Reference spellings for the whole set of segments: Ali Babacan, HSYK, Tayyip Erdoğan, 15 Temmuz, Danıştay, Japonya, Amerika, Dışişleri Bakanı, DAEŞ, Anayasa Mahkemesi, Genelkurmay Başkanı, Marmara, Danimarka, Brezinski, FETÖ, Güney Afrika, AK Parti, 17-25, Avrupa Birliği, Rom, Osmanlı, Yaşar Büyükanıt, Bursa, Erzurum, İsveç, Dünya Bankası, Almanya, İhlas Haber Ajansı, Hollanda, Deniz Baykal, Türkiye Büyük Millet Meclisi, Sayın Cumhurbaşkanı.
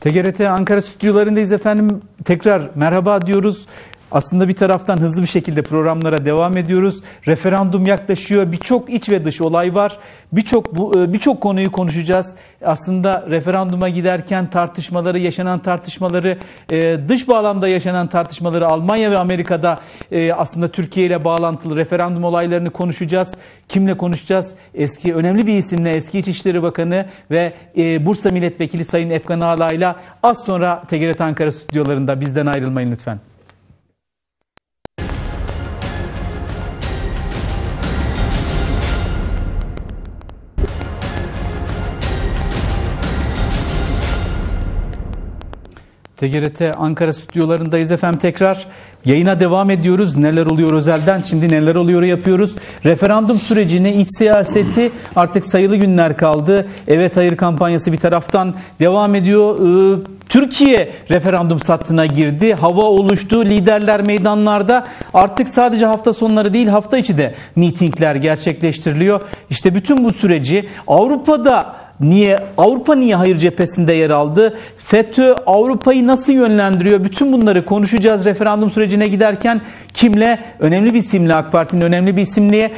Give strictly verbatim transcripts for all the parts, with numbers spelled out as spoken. T G R T Ankara stüdyolarındayız efendim. Tekrar merhaba diyoruz. Aslında bir taraftan hızlı bir şekilde programlara devam ediyoruz. Referandum yaklaşıyor. Birçok iç ve dış olay var. Birçok birçok konuyu konuşacağız. Aslında referanduma giderken tartışmaları, yaşanan tartışmaları, dış bağlamda yaşanan tartışmaları, Almanya ve Amerika'da aslında Türkiye ile bağlantılı referandum olaylarını konuşacağız. Kimle konuşacağız? Eski önemli bir isimle, eski İçişleri Bakanı ve Bursa Milletvekili Sayın Efkan Ala ile az sonra T G R T Ankara stüdyolarında. Bizden ayrılmayın lütfen. T G R T Ankara stüdyolarındayız efendim tekrar. Yayına devam ediyoruz. Neler oluyor özelden, şimdi neler oluyor yapıyoruz. Referandum sürecini, iç siyaseti artık sayılı günler kaldı. Evet hayır kampanyası bir taraftan devam ediyor. Ee, Türkiye referandum sattına girdi. Hava oluştu. Liderler meydanlarda. Artık sadece hafta sonları değil, hafta içi de mitingler gerçekleştiriliyor. İşte bütün bu süreci Avrupa'da Niye Avrupa niye hayır cephesinde yer aldı? FETÖ Avrupa'yı nasıl yönlendiriyor? Bütün bunları konuşacağız referandum sürecine giderken. Kimle? Önemli bir isimle, AK Parti'nin önemli bir isimliği.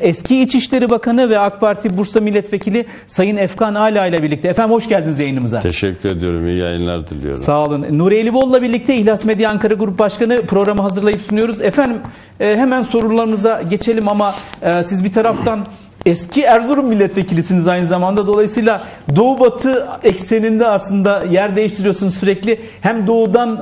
Eski İçişleri Bakanı ve AK Parti Bursa Milletvekili Sayın Efkan Ala ile birlikte. Efendim hoş geldiniz yayınımıza. Teşekkür ediyorum. İyi yayınlar diliyorum. Sağ olun. Nuri Elibol'la birlikte İhlas Medya Ankara Grup Başkanı programı hazırlayıp sunuyoruz. Efendim hemen sorularımıza geçelim ama siz bir taraftan eski Erzurum milletvekilisiniz aynı zamanda. Dolayısıyla Doğu Batı ekseninde aslında yer değiştiriyorsunuz sürekli. Hem doğudan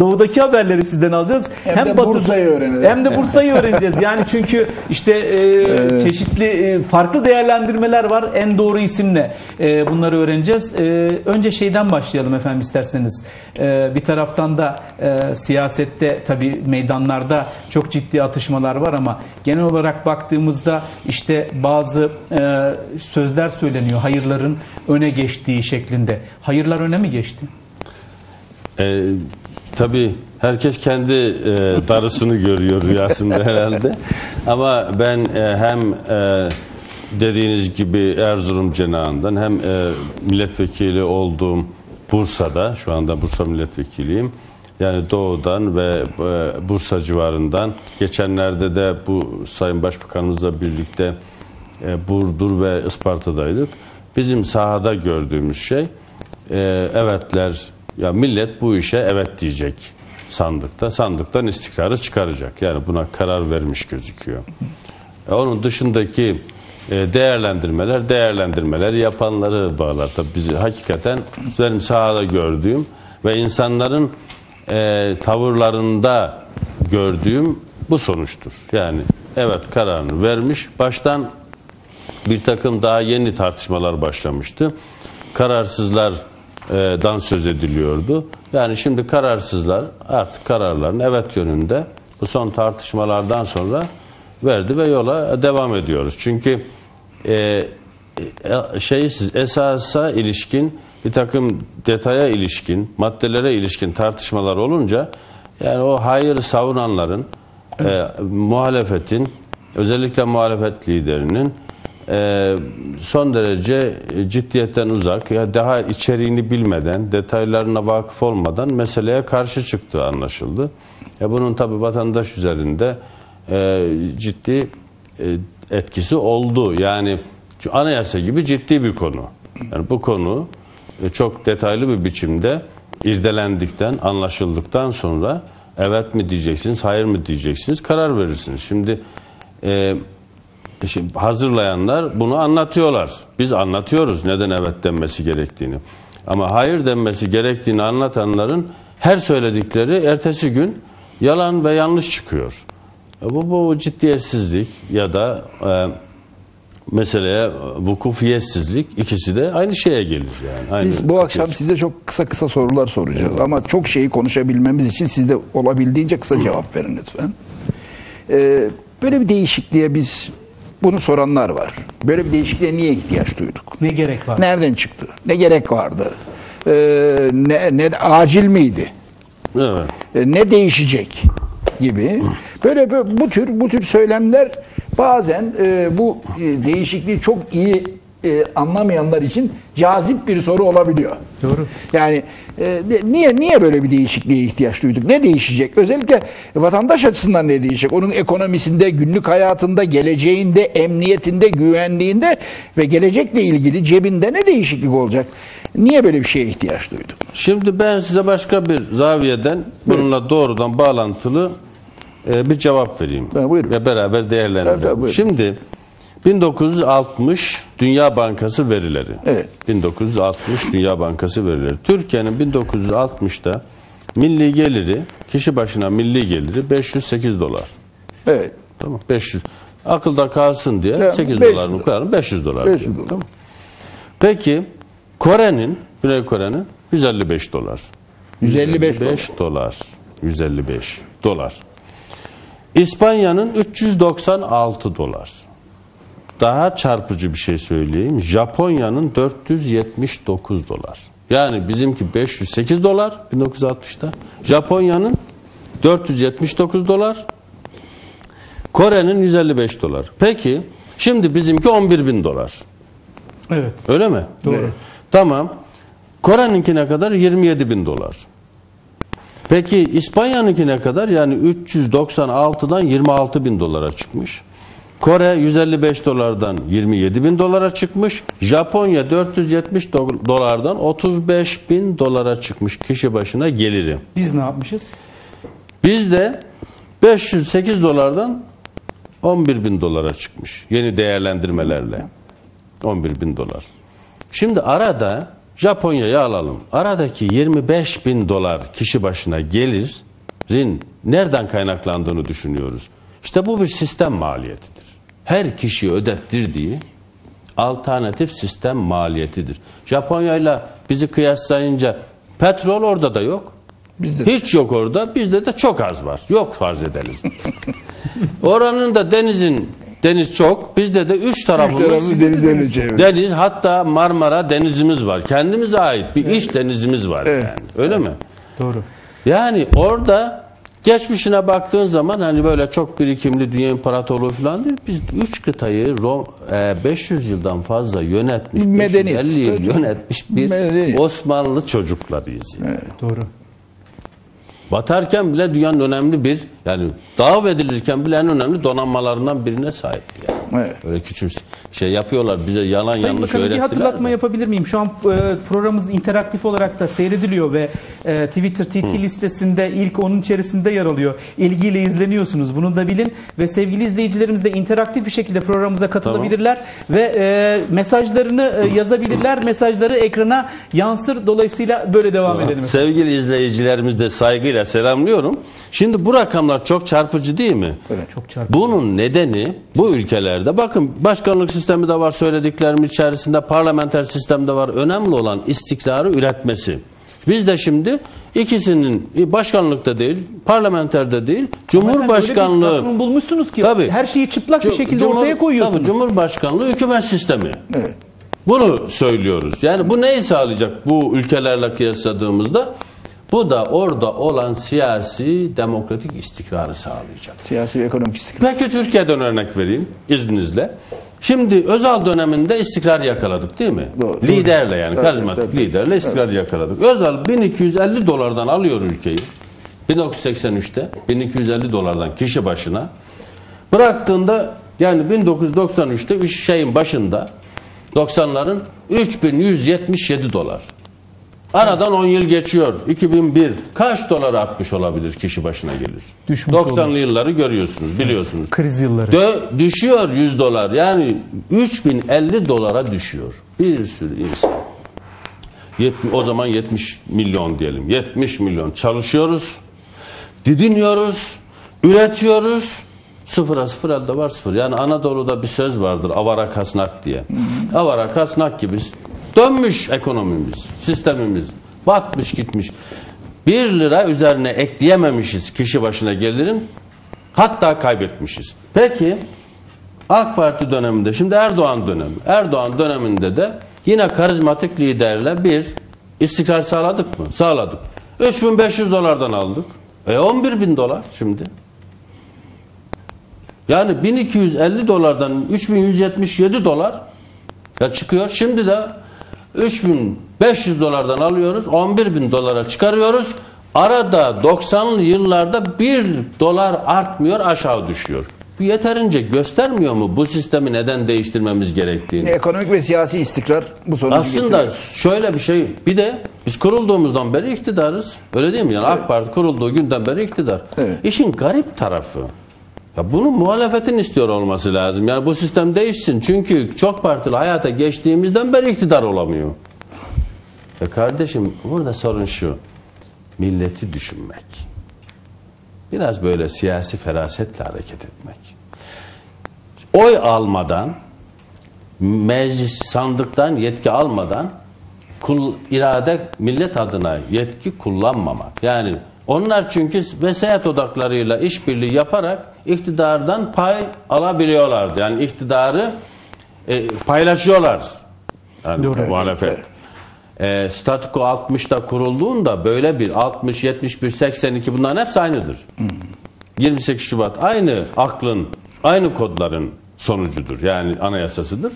doğudaki haberleri sizden alacağız. Hem, hem de Batı, Bursa'yı öğreneceğiz. Hem de Bursa'yı öğreneceğiz. Yani çünkü işte e, çeşitli e, farklı değerlendirmeler var. En doğru isimle e, bunları öğreneceğiz. E, önce şeyden başlayalım efendim isterseniz. E, bir taraftan da e, siyasette tabii meydanlarda çok ciddi atışmalar var ama genel olarak baktığımızda işte bazı e, sözler söyleniyor hayırların öne geçtiği şeklinde. Hayırlar öne mi geçti? E, tabii herkes kendi e, darısını görüyor rüyasında herhalde. Ama ben e, hem e, dediğiniz gibi Erzurum cenahından hem e, milletvekili olduğum Bursa'da, şu anda Bursa milletvekiliyim. Yani doğudan ve e, Bursa civarından, geçenlerde de bu Sayın Başbakanımızla birlikte Burdur ve Isparta'daydık. Bizim sahada gördüğümüz şey e, evetler, ya millet bu işe evet diyecek sandıkta. Sandıktan istikrarı çıkaracak. Yani buna karar vermiş gözüküyor. E, onun dışındaki e, değerlendirmeler, değerlendirmeler yapanları bağlar. Tabii bizi hakikaten benim sahada gördüğüm ve insanların e, tavırlarında gördüğüm bu sonuçtur. Yani evet kararını vermiş, baştan bir takım daha yeni tartışmalar başlamıştı. Kararsızlardan söz ediliyordu. Yani şimdi kararsızlar artık kararlarını evet yönünde bu son tartışmalardan sonra verdi ve yola devam ediyoruz. Çünkü e, şey, esasa ilişkin bir takım detaya ilişkin, maddelere ilişkin tartışmalar olunca yani o hayır savunanların, e, muhalefetin, özellikle muhalefet liderinin son derece ciddiyetten uzak, ya daha içeriğini bilmeden, detaylarına vakıf olmadan meseleye karşı çıktığı anlaşıldı. Ya bunun tabii vatandaş üzerinde ciddi etkisi oldu. Yani anayasa gibi ciddi bir konu. Yani bu konu çok detaylı bir biçimde irdelendikten, anlaşıldıktan sonra evet mi diyeceksiniz, hayır mı diyeceksiniz, karar verirsiniz. Şimdi eee Şimdi hazırlayanlar bunu anlatıyorlar. Biz anlatıyoruz neden evet denmesi gerektiğini. Ama hayır denmesi gerektiğini anlatanların her söyledikleri ertesi gün yalan ve yanlış çıkıyor. Bu, bu ciddiyetsizlik ya da e, meseleye vukufiyetsizlik, ikisi de aynı şeye gelir. Yani. Aynı Biz bu bakıyoruz. Akşam size çok kısa kısa sorular soracağız. Evet. Ama çok şeyi konuşabilmemiz için siz de olabildiğince kısa cevap verin lütfen. Evet. Böyle bir değişikliğe biz, bunu soranlar var. Böyle bir değişikliğe niye ihtiyaç duyduk? Ne gerek var? Nereden çıktı? Ne gerek vardı? Ee, ne, ne acil miydi? Evet. Ee, ne değişecek gibi. Böyle bu tür bu tür söylemler bazen e, bu değişikliği çok iyi e, anlamayanlar için cazip bir soru olabiliyor. Doğru. Yani e, niye niye böyle bir değişikliğe ihtiyaç duyduk? Ne değişecek? Özellikle vatandaş açısından ne değişecek? Onun ekonomisinde, günlük hayatında, geleceğinde, emniyetinde, güvenliğinde ve gelecekle ilgili cebinde ne değişiklik olacak? Niye böyle bir şeye ihtiyaç duyduk? Şimdi ben size başka bir zaviyeden bununla doğrudan bağlantılı bir cevap vereyim. Buyurun. Ve beraber değerlendirelim. Evet, şimdi bin dokuz yüz altmış Dünya Bankası verileri. Evet. bin dokuz yüz altmış Dünya Bankası verileri. Türkiye'nin bin dokuz yüz altmışta milli geliri, kişi başına milli geliri beş yüz sekiz dolar. Evet. Tamam. beş yüz. Akılda kalsın diye tamam, sekiz dolarını koyalım. beş yüz dolar. beş yüz dolar. Tamam. Peki Kore'nin, Güney Kore'nin yüz elli beş dolar. yüz elli beş dolar. yüz elli beş dolar. İspanya'nın üç yüz doksan altı dolar. Daha çarpıcı bir şey söyleyeyim. Japonya'nın dört yüz yetmiş dokuz dolar. Yani bizimki beş yüz sekiz dolar bin dokuz yüz altmışta. Japonya'nın dört yüz yetmiş dokuz dolar. Kore'nin yüz elli beş dolar. Peki şimdi bizimki on bir bin dolar. Evet. Öyle mi? Doğru. Evet. Tamam. Kore'ninki ne kadar? yirmi yedi bin dolar. Peki İspanya'nınki ne kadar? Yani üç yüz doksan altıdan yirmi altı bin dolara çıkmış. Kore yüz elli beş dolardan yirmi yedi bin dolara çıkmış. Japonya dört yüz yetmiş dolardan otuz beş bin dolara çıkmış kişi başına geliri. Biz ne yapmışız? Biz de beş yüz sekiz dolardan on bir bin dolara çıkmış. Yeni değerlendirmelerle. on bir bin dolar. Şimdi arada Japonya'yı alalım. Aradaki yirmi beş bin dolar kişi başına gelirin nereden kaynaklandığını düşünüyoruz. İşte bu bir sistem maliyetidir. Her kişiyi ödettirdiği alternatif sistem maliyetidir. Japonya'yla bizi kıyaslayınca petrol orada da yok. Bizde. Hiç yok orada. Bizde de çok az var. Yok farz edelim. Oranın da denizin deniz çok. Bizde de üç tarafımız, üç tarafımız deniz, deniz, deniz, deniz. Hatta Marmara denizimiz var. Kendimize ait bir evet. iş denizimiz var. Evet. Yani. Öyle evet. mi? Doğru. Yani orada geçmişine baktığın zaman hani böyle çok birikimli dünya imparatorluğu falan değil. Biz üç kıtayı Rom, beş yüz yıldan fazla yönetmiş, medeniyet, beş yüz elli yıl yönetmiş bir medeniyet. Osmanlı çocuklarıyız. Yani. Evet. Doğru. Batarken bile dünyanın önemli bir, yani davet edilirken bile en önemli donanmalarından birine sahip. Yani. Evet. Öyle küçük şey yapıyorlar, bize yalan Sayın yanlış Bakanım, öğrettiler. Bir hatırlatma de. yapabilir miyim? Şu an e, programımız interaktif olarak da seyrediliyor ve e, Twitter T T Hı. listesinde ilk onun içerisinde yer alıyor. İlgiyle izleniyorsunuz, bunu da bilin. Ve sevgili izleyicilerimiz de interaktif bir şekilde programımıza katılabilirler. Tamam. Ve e, mesajlarını e, yazabilirler, mesajları ekrana yansır. Dolayısıyla böyle devam tamam. edelim. Sevgili izleyicilerimiz de saygıyla selamlıyorum. Şimdi bu rakamlar çok çarpıcı değil mi? Evet, çok çarpıcı. Bunun nedeni bu ülkelerde bakın başkanlık sistemi de var söylediklerim içerisinde, parlamenter sistem de var. Önemli olan istikrarı üretmesi. Biz de şimdi ikisinin başkanlıkta değil, parlamenterde değil, cumhurbaşkanlığı bulmuşsunuz ki tabii, her şeyi çıplak bir şekilde cumhur, ortaya koyuyorsunuz. Tabii, cumhurbaşkanlığı hükümet sistemi. Evet. Bunu söylüyoruz. Yani bu neyi sağlayacak bu ülkelerle kıyasladığımızda? Bu da orada olan siyasi demokratik istikrarı sağlayacak. Siyasi ve ekonomik istikrar. Peki Türkiye'den örnek vereyim izninizle. Şimdi Özal döneminde istikrar yakaladık değil mi? Doğru, liderle yani doğru, karizmatik doğru, liderle istikrar doğru. yakaladık. Özal bin iki yüz elli dolardan alıyor ülkeyi. bin dokuz yüz seksen üçte bin iki yüz elli dolardan kişi başına. Bıraktığında yani bin dokuz yüz doksan üçte üç şeyin başında doksanların üç bin yüz yetmiş yedi dolar. Aradan on yıl geçiyor. iki bin bir kaç dolar artmış olabilir kişi başına gelir? Düşmüş doksanlı olur. Yılları görüyorsunuz, biliyorsunuz. Kriz yılları. Dö düşüyor yüz dolar. Yani üç bin elli dolara düşüyor. Bir sürü insan. yetmiş, o zaman yetmiş milyon diyelim. yetmiş milyon çalışıyoruz. Didiniyoruz. Üretiyoruz. Sıfıra sıfır elde var sıfır. Yani Anadolu'da bir söz vardır. Avara kasnak diye. Avara kasnak gibi dönmüş ekonomimiz, sistemimiz. Batmış gitmiş. bir lira üzerine ekleyememişiz kişi başına gelirim. Hatta kaybetmişiz. Peki AK Parti döneminde, şimdi Erdoğan dönemi. Erdoğan döneminde de yine karizmatik liderle bir istikrar sağladık mı? Sağladık. üç bin beş yüz dolardan aldık. E on bir bin dolar şimdi. Yani bin iki yüz elli dolardan üç bin yüz yetmiş yedi dolar Ya çıkıyor. Şimdi de üç bin beş yüz dolardan alıyoruz, on bir bin dolara çıkarıyoruz. Arada doksanlı yıllarda bir dolar artmıyor, aşağı düşüyor. Yeterince göstermiyor mu bu sistemi neden değiştirmemiz gerektiğini? Ekonomik ve siyasi istikrar bu sonucu getiriyor. Aslında şöyle bir şey, bir de biz kurulduğumuzdan beri iktidarız. Öyle değil mi? Yani evet. AK Parti kurulduğu günden beri iktidar. Evet. İşin garip tarafı, ya bunu muhalefetin istiyor olması lazım. Yani bu sistem değişsin. Çünkü çok partili hayata geçtiğimizden beri iktidar olamıyor. Ya kardeşim, burada sorun şu: milleti düşünmek. Biraz böyle siyasi ferasetle hareket etmek. Oy almadan, meclis, sandıktan yetki almadan, kul, irade, millet adına yetki kullanmamak. Yani onlar çünkü vesayet odaklarıyla işbirliği yaparak iktidardan pay alabiliyorlardı. Yani iktidarı e, paylaşıyorlar. Yani muhalefet. E, statüko altmışta kurulduğunda böyle bir altmış, yetmiş bir, seksen iki bunların hepsi aynıdır. Hmm. yirmi sekiz Şubat aynı aklın, aynı kodların sonucudur. Yani anayasasıdır.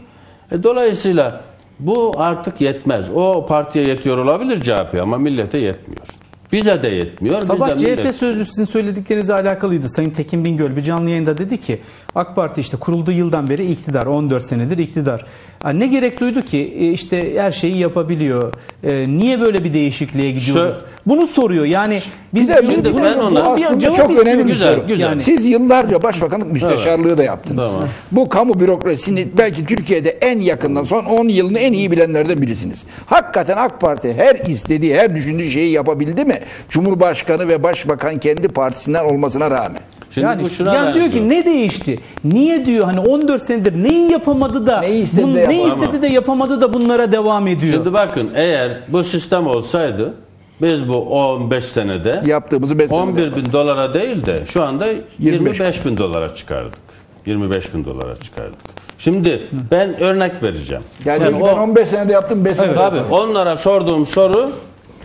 E, dolayısıyla bu artık yetmez. O partiye yetiyor olabilir, C H P, ama millete yetmiyor. Bize de yetmiyor. Sabah C H P millet... sözcüsü sizin söylediklerinizle alakalıydı. Sayın Tekin Bingöl bir canlı yayında dedi ki AK Parti işte kurulduğu yıldan beri iktidar, on dört senedir iktidar. Yani ne gerek duydu ki, işte her şeyi yapabiliyor. E, niye böyle bir değişikliğe gidiyoruz? Şu... Bunu soruyor. Yani biz de şimdi bunu, ben ona bir cevap çok önemli bir soru. Güzel. Yani... Siz yıllarca başbakanlık müsteşarlığı evet. da yaptınız. Tamam. Bu kamu bürokrasisini belki Türkiye'de en yakından son on yılını en iyi bilenlerden birisiniz. Hakikaten AK Parti her istediği, her düşündüğü şeyi yapabildi mi? Cumhurbaşkanı ve başbakan kendi partisinden olmasına rağmen. Şimdi yani yani diyor ki ne değişti? Niye diyor hani on dört senedir neyi yapamadı da, neyi istedi, bun, de, yapamadı. Neyi istedi de yapamadı da bunlara devam ediyor. Şimdi bakın, eğer bu sistem olsaydı biz bu on beş senede yaptığımızı on bir bin dolara değil de şu anda yirmi beş bin dolara çıkardık. yirmi beş bin dolara çıkardık. Şimdi ben örnek vereceğim. Yani, yani ben on beş senede yaptım, beş senede evet, yaptım. Abi, onlara sorduğum soru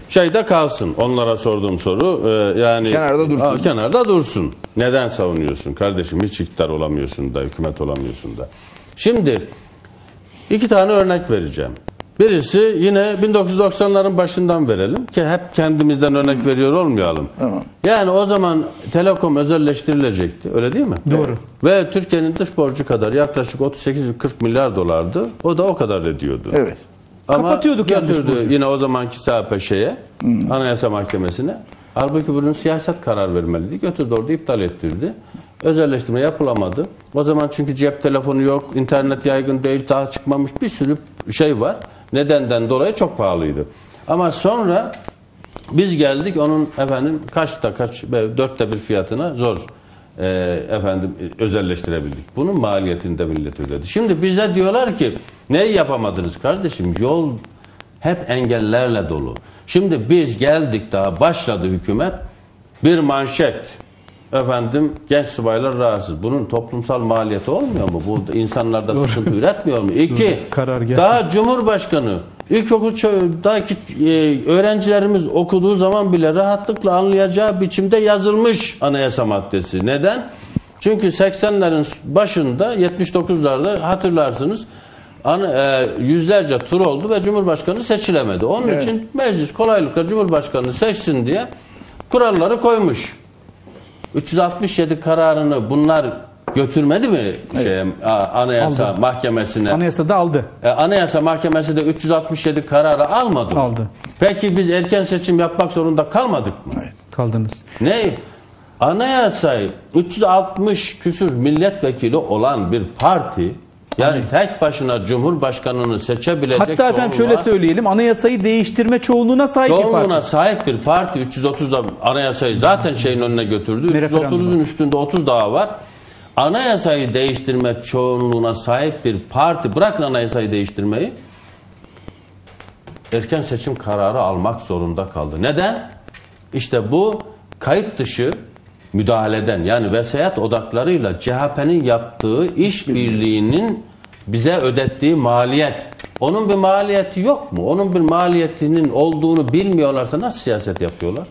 şeyde kalsın. Onlara sorduğum soru e, yani kenarda dursun. Aa, kenarda dursun. Neden savunuyorsun kardeşim? Hiç iktidar olamıyorsun da, hükümet olamıyorsun da. Şimdi iki tane örnek vereceğim. Birisi yine bin dokuz yüz doksanların başından verelim ki hep kendimizden örnek veriyor olmayalım. Tamam. Yani o zaman Telekom özelleştirilecekti. Öyle değil mi? Doğru. Ve Türkiye'nin dış borcu kadar yaklaşık otuz sekiz kırk milyar dolardı. O da o kadar ediyordu. Evet. Ama kapatıyorduk ya, yine o zamanki C H P şeye, hmm. Anayasa Mahkemesi'ne. Halbuki bunun siyaset karar vermeliydi. Götürdü orada iptal ettirdi. Özelleştirme yapılamadı. O zaman çünkü cep telefonu yok, internet yaygın değil, daha çıkmamış bir sürü şey var. Nedenden dolayı çok pahalıydı. Ama sonra biz geldik onun efendim kaçta kaç, dörtte bir fiyatına zor e, efendim özelleştirebildik. Bunun maliyetini de millet ödedi. Şimdi bize diyorlar ki neyi yapamadınız kardeşim? Yol hep engellerle dolu. Şimdi biz geldik, daha başladı hükümet, bir manşet. Efendim genç subaylar rahatsız. Bunun toplumsal maliyeti olmuyor mu? Bu insanlarda sıkıntı üretmiyor mu? İki, karar daha Cumhurbaşkanı ilkokuldaki öğrencilerimiz okuduğu zaman bile rahatlıkla anlayacağı biçimde yazılmış anayasa maddesi. Neden? Çünkü seksenlerin başında, yetmiş dokuzlarda hatırlarsınız, yüzlerce tur oldu ve Cumhurbaşkanı seçilemedi. Onun evet. için meclis kolaylıkla Cumhurbaşkanı seçsin diye kuralları koymuş. üç yüz altmış yedi kararını bunlar götürmedi mi evet. şeye, Anayasa aldı. Mahkemesi'ne? Anayasa da aldı. E, Anayasa Mahkemesi de üç yüz altmış yedi kararı almadı mı? Aldı. Peki biz erken seçim yapmak zorunda kalmadık mı? Evet, kaldınız. Ne? Anayasayı üç yüz altmış küsür milletvekili olan bir parti, yani tek başına Cumhurbaşkanı'nı seçebilecek. Hatta çoğunluğa, efendim şöyle söyleyelim, anayasayı değiştirme çoğunluğuna sahip bir parti. Çoğunluğuna sahip bir parti, üç yüz otuzda anayasayı zaten şeyin önüne götürdü. üç yüz otuzun üstünde otuz daha var. Anayasayı değiştirme çoğunluğuna sahip bir parti, bırakın anayasayı değiştirmeyi, erken seçim kararı almak zorunda kaldı. Neden? İşte bu kayıt dışı müdahaleden, yani vesayet odaklarıyla C H P'nin yaptığı işbirliğinin bize ödettiği maliyet. Onun bir maliyeti yok mu? Onun bir maliyetinin olduğunu bilmiyorlarsa nasıl siyaset yapıyorlar?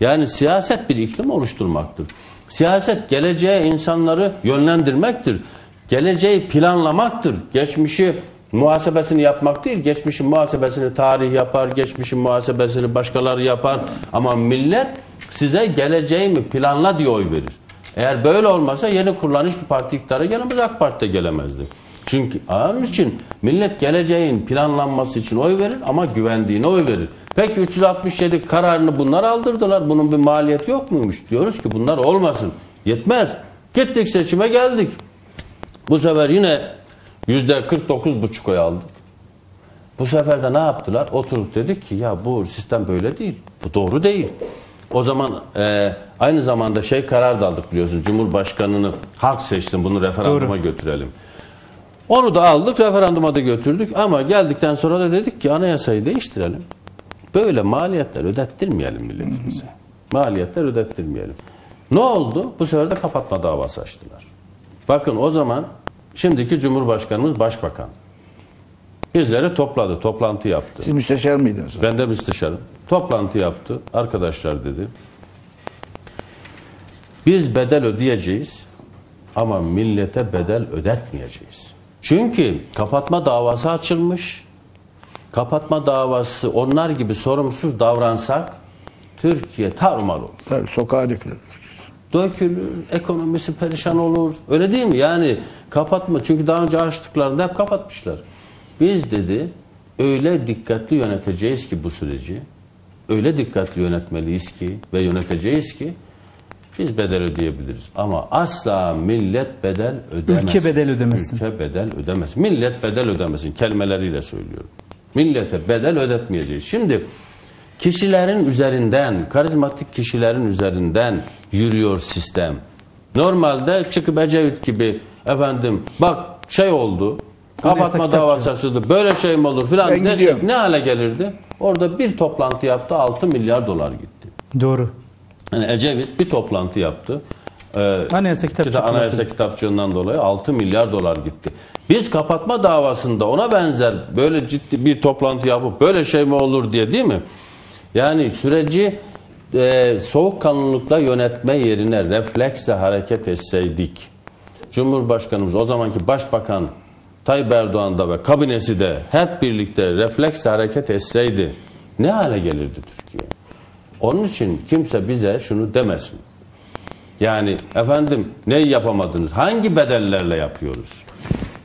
Yani siyaset bir iklim oluşturmaktır. Siyaset geleceğe insanları yönlendirmektir. Geleceği planlamaktır. Geçmişi Muhasebesini yapmak değil, geçmişin muhasebesini tarih yapar, geçmişin muhasebesini başkaları yapar. Ama millet size geleceğimi planla diye oy verir. Eğer böyle olmasa yeni kurulan hiçbir parti iktidara gelemez, AK Parti de gelemezdi. Çünkü onun için millet geleceğin planlanması için oy verir ama güvendiğine oy verir. Peki üç yüz altmış yedi kararını bunlar aldırdılar. Bunun bir maliyeti yok muymuş? Diyoruz ki bunlar olmasın. Yetmez. Gittik seçime geldik. Bu sefer yine yüzde kırk dokuz buçuk oy aldık. Bu sefer de ne yaptılar? Oturup dedik ki ya bu sistem böyle değil. Bu doğru değil. O zaman e, aynı zamanda şey karar da aldık biliyorsunuz. Cumhurbaşkanını halk seçsin, bunu referanduma doğru götürelim. Onu da aldık, referanduma da götürdük ama geldikten sonra da dedik ki anayasayı değiştirelim. Böyle maliyetler ödettirmeyelim milletimize. Maliyetler ödettirmeyelim. Ne oldu? Bu sefer de kapatma davası açtılar. Bakın o zaman şimdiki Cumhurbaşkanımız Başbakan. Bizleri topladı, toplantı yaptı. Siz müsteşar mıydınız? Ben de müsteşarım. Toplantı yaptı. Arkadaşlar dedi, biz bedel ödeyeceğiz ama millete bedel ödetmeyeceğiz. Çünkü kapatma davası açılmış. Kapatma davası, onlar gibi sorumsuz davransak Türkiye tarumar olur. Tabii sokağa dökülür. Dökülür, ekonomisi perişan olur. Öyle değil mi? Yani kapatma, çünkü daha önce açtıklarında hep kapatmışlar. Biz dedi öyle dikkatli yöneteceğiz ki bu süreci, öyle dikkatli yönetmeliyiz ki ve yöneteceğiz ki biz bedel ödeyebiliriz. Ama asla millet bedel ödemesin. Ülke bedel ödemesin. Ülke bedel ödemesin. Millet bedel ödemesin. Kelimeleriyle söylüyorum. Millete bedel ödetmeyeceğiz. Şimdi kişilerin üzerinden, karizmatik kişilerin üzerinden yürüyor sistem. Normalde çıkıp Ecevit gibi efendim bak şey oldu, kapatma davası açıldı, böyle şey mi olur filan desek ne hale gelirdi? Orada bir toplantı yaptı, altı milyar dolar gitti. Doğru. Yani Ecevit bir toplantı yaptı. Ee, anayasa kitapçı anayasa kitapçığından dolayı altı milyar dolar gitti. Biz kapatma davasında ona benzer böyle ciddi bir toplantı yapıp böyle şey mi olur diye, değil mi? Yani süreci e, soğukkanlılıkla yönetme yerine refleksle hareket etseydik, Cumhurbaşkanımız, o zamanki Başbakan Tayyip Erdoğan da ve kabinesi de hep birlikte refleksle hareket etseydi ne hale gelirdi Türkiye? Onun için kimse bize şunu demesin. Yani efendim neyi yapamadınız? Hangi bedellerle yapıyoruz?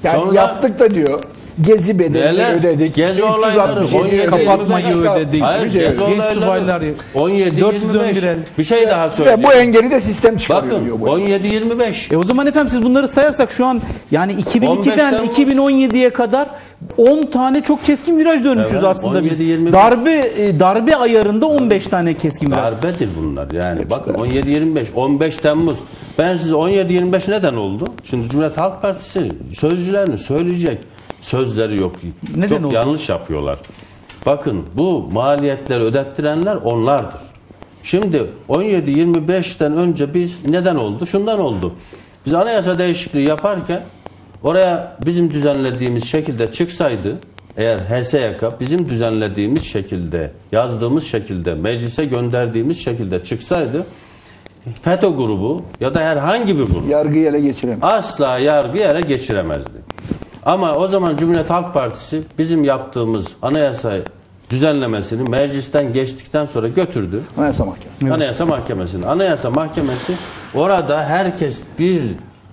Yani sonra, yaptık da diyor. Gezi bedelini ödedik. Gezi olayları, on yedi kapatmayı ödedik. Hayır, gezi, gezi olayları, on yedi yirmi beş bir şey daha söyleyeyim. Ve bu engeli de sistem çıkarıyor. Bakın, diyor. Bakın on yedi yirmi beş. E o zaman efendim siz bunları sayarsak şu an yani iki bin ikiden iki bin on yediye kadar on tane çok keskin viraj dönüşüyoruz, evet, aslında biz. Darbe darbe ayarında on beş tane keskin viraj. Darbedir bunlar yani. Hepsi bakın on yedi yirmi beş, on beş Temmuz. Ben size on yedi yirmi beş neden oldu? Şimdi Cumhuriyet Halk Partisi sözcülerini söyleyecek. Sözleri yok. Neden Çok oldu? yanlış yapıyorlar. Bakın bu maliyetleri ödettirenler onlardır. Şimdi on yedi yirmi beşten önce biz neden oldu? Şundan oldu. Biz anayasa değişikliği yaparken oraya bizim düzenlediğimiz şekilde çıksaydı, eğer H S Y K bizim düzenlediğimiz şekilde, yazdığımız şekilde, meclise gönderdiğimiz şekilde çıksaydı, FETÖ grubu ya da herhangi bir grup yargıyı ele geçiremez. Asla yargıyı ele geçiremezdi. Ama o zaman Cumhuriyet Halk Partisi bizim yaptığımız anayasa düzenlemesini meclisten geçtikten sonra götürdü. Anayasa Mahkemesi. Anayasa Mahkemesi'ni. Anayasa Mahkemesi orada herkes bir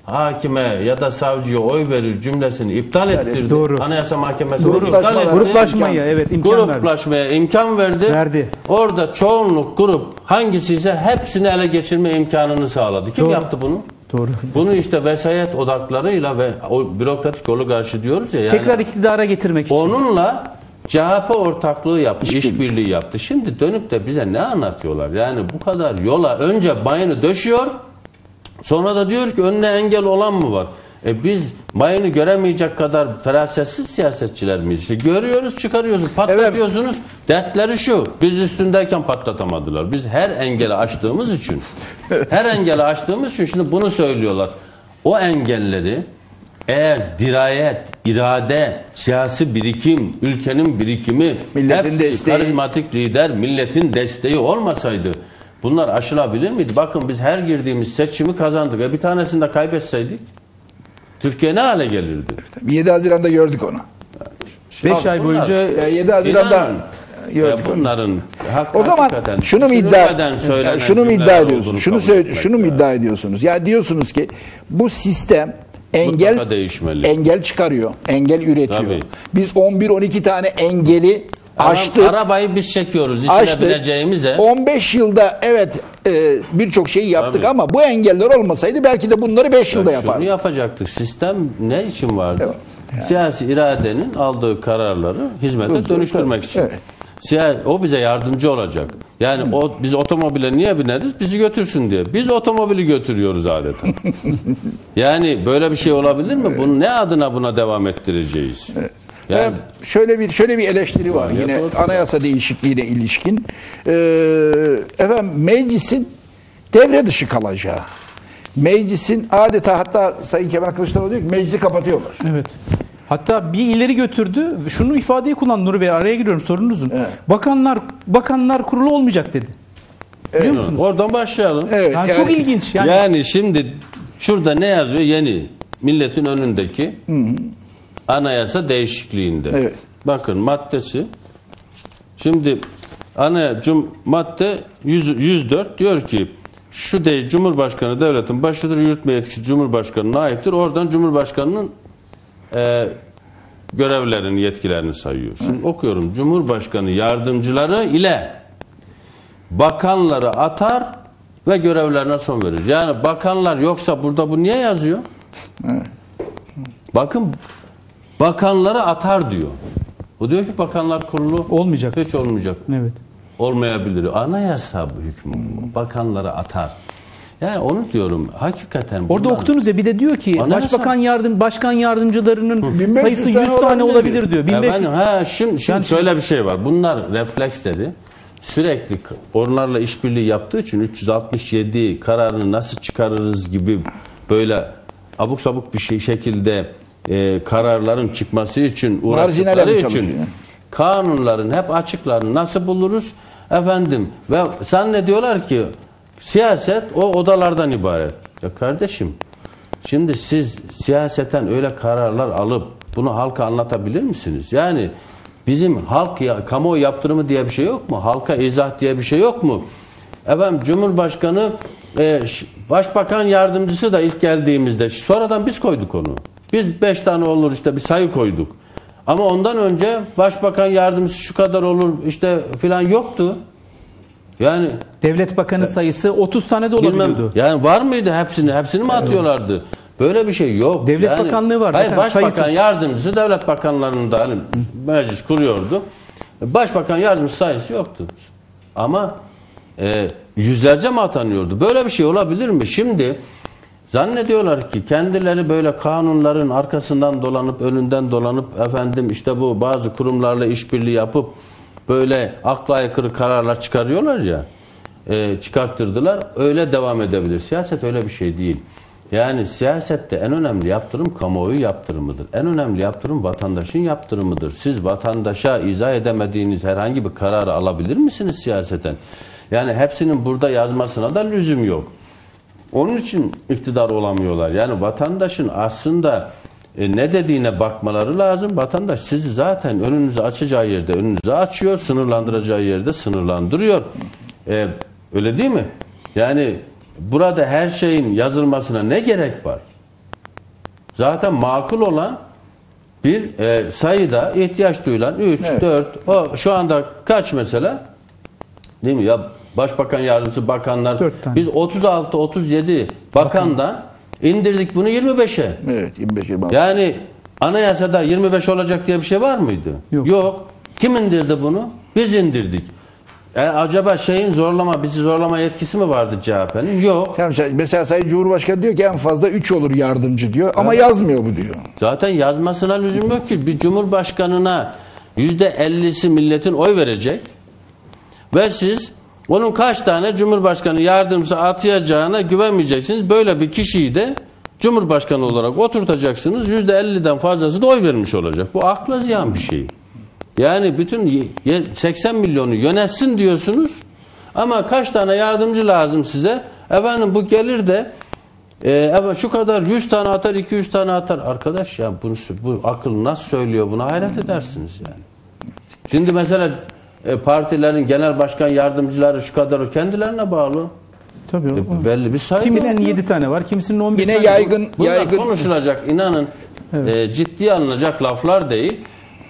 hakime ya da savcıya oy verir cümlesini iptal ettirdi. Doğru. Anayasa Mahkemesi iptal etti. Gruplaşmaya evet imkan verdi. Gruplaşmaya imkan verdi. Verdi. Orada çoğunluk grup hangisi ise hepsini ele geçirme imkanını sağladı. Kim Doğru. yaptı bunu? Doğru. Bunu işte vesayet odaklarıyla ve o bürokratik oligarşi diyoruz ya. Yani tekrar iktidara getirmek için. Onunla C H P ortaklığı yaptı, işbirliği yaptı. Şimdi dönüp de bize ne anlatıyorlar? Yani bu kadar yola önce mayını döşüyor, sonra da diyor ki önüne engel olan mı var? E biz mayını göremeyecek kadar ferasetsiz siyasetçiler miyiz? İşte görüyoruz, çıkarıyoruz, patlatıyorsunuz. Evet. Dertleri şu, biz üstündeyken patlatamadılar. Biz her engeli aştığımız için, her engeli aştığımız için şimdi bunu söylüyorlar. O engelleri eğer dirayet, irade, siyasi birikim, ülkenin birikimi, milletin hepsi desteği, karizmatik lider, milletin desteği olmasaydı bunlar aşılabilir miydi? Bakın biz her girdiğimiz seçimi kazandık. E bir tanesini de kaybetseydik Türkiye ne hale gelirdi? yedi Haziran'da gördük onu. beş ay boyunca yedi Haziran'da bunların o zaman şunu mu iddia şunu mu iddia ediyorsunuz? Şunu şunu mu iddia ediyorsunuz? Ya diyorsunuz ki bu sistem engel engel çıkarıyor, engel üretiyor. Tabii. Biz on bir on iki tane engeli açtık. Arabayı biz çekiyoruz içinebileceğimize. on beş yılda evet e, birçok şeyi yaptık. Tabii. Ama bu engeller olmasaydı belki de bunları beş yılda yapardık. Şunu yapacaktık. Sistem ne için vardı? Evet. Yani. Siyasi iradenin aldığı kararları hizmete Hızlı, dönüştürmek için. Evet. Siyasi, o bize yardımcı olacak. Yani hmm. o, biz otomobile niye bineriz? Bizi götürsün diye. Biz otomobili götürüyoruz adeta. Yani böyle bir şey olabilir mi? Evet. Bunu ne adına buna devam ettireceğiz? Evet. Yani, yani şöyle bir şöyle bir eleştiri var yine anayasa değişikliğine ilişkin. Ee, efendim meclisin devre dışı kalacağı. Meclisin adeta hatta Sayın Kemal Kılıçdaroğlu diyor ki meclisi kapatıyorlar. Evet. Hatta bir ileri götürdü. Şunu ifadeyi kullan Nuri Bey, araya giriyorum sorunuzun. Evet. Bakanlar Bakanlar Kurulu olmayacak dedi. Evet. Biliyor musunuz? Oradan başlayalım. Evet. Yani yani, çok ilginç. Yani. yani şimdi şurada ne yazıyor yeni milletin önündeki Hı -hı. anayasa değişikliğinde. Evet. Bakın maddesi. Şimdi ana cum madde yüz dört diyor ki şu değil, Cumhurbaşkanı devletin başıdır, yürütme yetkisi Cumhurbaşkanı'na aittir. Oradan Cumhurbaşkanı'nın e, görevlerini, yetkilerini sayıyor. Şimdi evet. okuyorum. Cumhurbaşkanı yardımcıları ile bakanları atar ve görevlerine son verir. Yani bakanlar yoksa burada bu niye yazıyor? Evet. Bakın bakanları atar diyor. O diyor ki bakanlar kurulu olmayacak. Hiç olmayacak. Evet. Olmayabilir. Anayasa hükmü bu. Bakanlara atar. Yani onu diyorum hakikaten. Orada okudunuz ya bir de diyor ki anayasa... başbakan yardım başkan yardımcılarının Hı. sayısı yüz tane, tane olabilir diyor. bin beş yüz. Efendim, ha şimdi, şimdi yani şöyle bir şey var. Bunlar refleksleri sürekli onlarla işbirliği yaptığı için üç yüz altmış yedi kararını nasıl çıkarırız gibi böyle abuk sabuk bir şey şekilde e, kararların çıkması için uğraştıkları için kanunların hep açıklarını nasıl buluruz efendim ve zannediyorlar ki siyaset o odalardan ibaret. Ya kardeşim şimdi siz siyaseten öyle kararlar alıp bunu halka anlatabilir misiniz? Yani bizim halk ya, kamuoyu yaptırımı diye bir şey yok mu? Halka izah diye bir şey yok mu? Efendim Cumhurbaşkanı e, Başbakan Yardımcısı da ilk geldiğimizde sonradan biz koyduk onu. Biz beş tane olur işte bir sayı koyduk. Ama ondan önce başbakan yardımcısı şu kadar olur işte filan yoktu. Yani devlet bakanı e, sayısı otuz tane de olabiliyordu. Yani var mıydı hepsini? Hepsini mi atıyorlardı? Evet. Böyle bir şey yok. Devlet yani, bakanlığı var. Hayır, başbakan sayısız. Yardımcısı devlet bakanlarında hani meclis kuruyordu. Başbakan yardımcısı sayısı yoktu. Ama e, yüzlerce mi atanıyordu? Böyle bir şey olabilir mi? Şimdi zannediyorlar ki kendileri böyle kanunların arkasından dolanıp önünden dolanıp efendim işte bu bazı kurumlarla işbirliği yapıp böyle akla aykırı kararlar çıkarıyorlar ya e, çıkarttırdılar öyle devam edebilir. Siyaset öyle bir şey değil. Yani siyasette en önemli yaptırım kamuoyu yaptırımıdır. En önemli yaptırım vatandaşın yaptırımıdır. Siz vatandaşa izah edemediğiniz herhangi bir kararı alabilir misiniz siyaseten? Yani hepsinin burada yazmasına da lüzum yok. Onun için iktidar olamıyorlar. Yani vatandaşın aslında e, ne dediğine bakmaları lazım. Vatandaş sizi zaten önünüzü açacağı yerde önünüzü açıyor, sınırlandıracağı yerde sınırlandırıyor. E, öyle değil mi? Yani burada her şeyin yazılmasına ne gerek var? Zaten makul olan bir e, sayıda ihtiyaç duyulan üç, evet. dört, o şu anda kaç mesela? Değil mi? Ya Başbakan Yardımcısı, bakanlar. Biz otuz altı otuz yedi bakandan indirdik bunu yirmi beşe. Evet, yirmi beş yirmi altı. Yani anayasada yirmi beş olacak diye bir şey var mıydı? Yok. Yok. Kim indirdi bunu? Biz indirdik. E, acaba şeyin zorlama, bizi zorlama yetkisi mi vardı C H P'nin? Yok. Tamam, mesela Sayın Cumhurbaşkanı diyor ki en fazla üç olur yardımcı diyor ama evet. yazmıyor bu diyor. Zaten yazmasına lüzum yok ki. Bir Cumhurbaşkanına yüzde ellisi milletin oy verecek ve siz onun kaç tane Cumhurbaşkanı yardımcısı atayacağına güvenmeyeceksiniz. Böyle bir kişiyi de Cumhurbaşkanı olarak oturtacaksınız. yüzde elliden fazlası da oy vermiş olacak. Bu akla ziyan bir şey. Yani bütün seksen milyonu yönetsin diyorsunuz. Ama kaç tane yardımcı lazım size? Efendim bu gelir de Ee, evet, şu kadar yüz tane atar, iki yüz tane atar. Arkadaş ya bunu, bu akıl nasıl söylüyor bunu, hayret edersiniz yani. Şimdi mesela e, partilerin genel başkan yardımcıları şu kadar, kendilerine bağlı. Tabii. E, belli bir sayı. Kimisinin yedi tane var, kimisinin on bir tane var. Yine yaygın, yaygın konuşulacak, inanın evet. e, ciddiye alınacak laflar değil.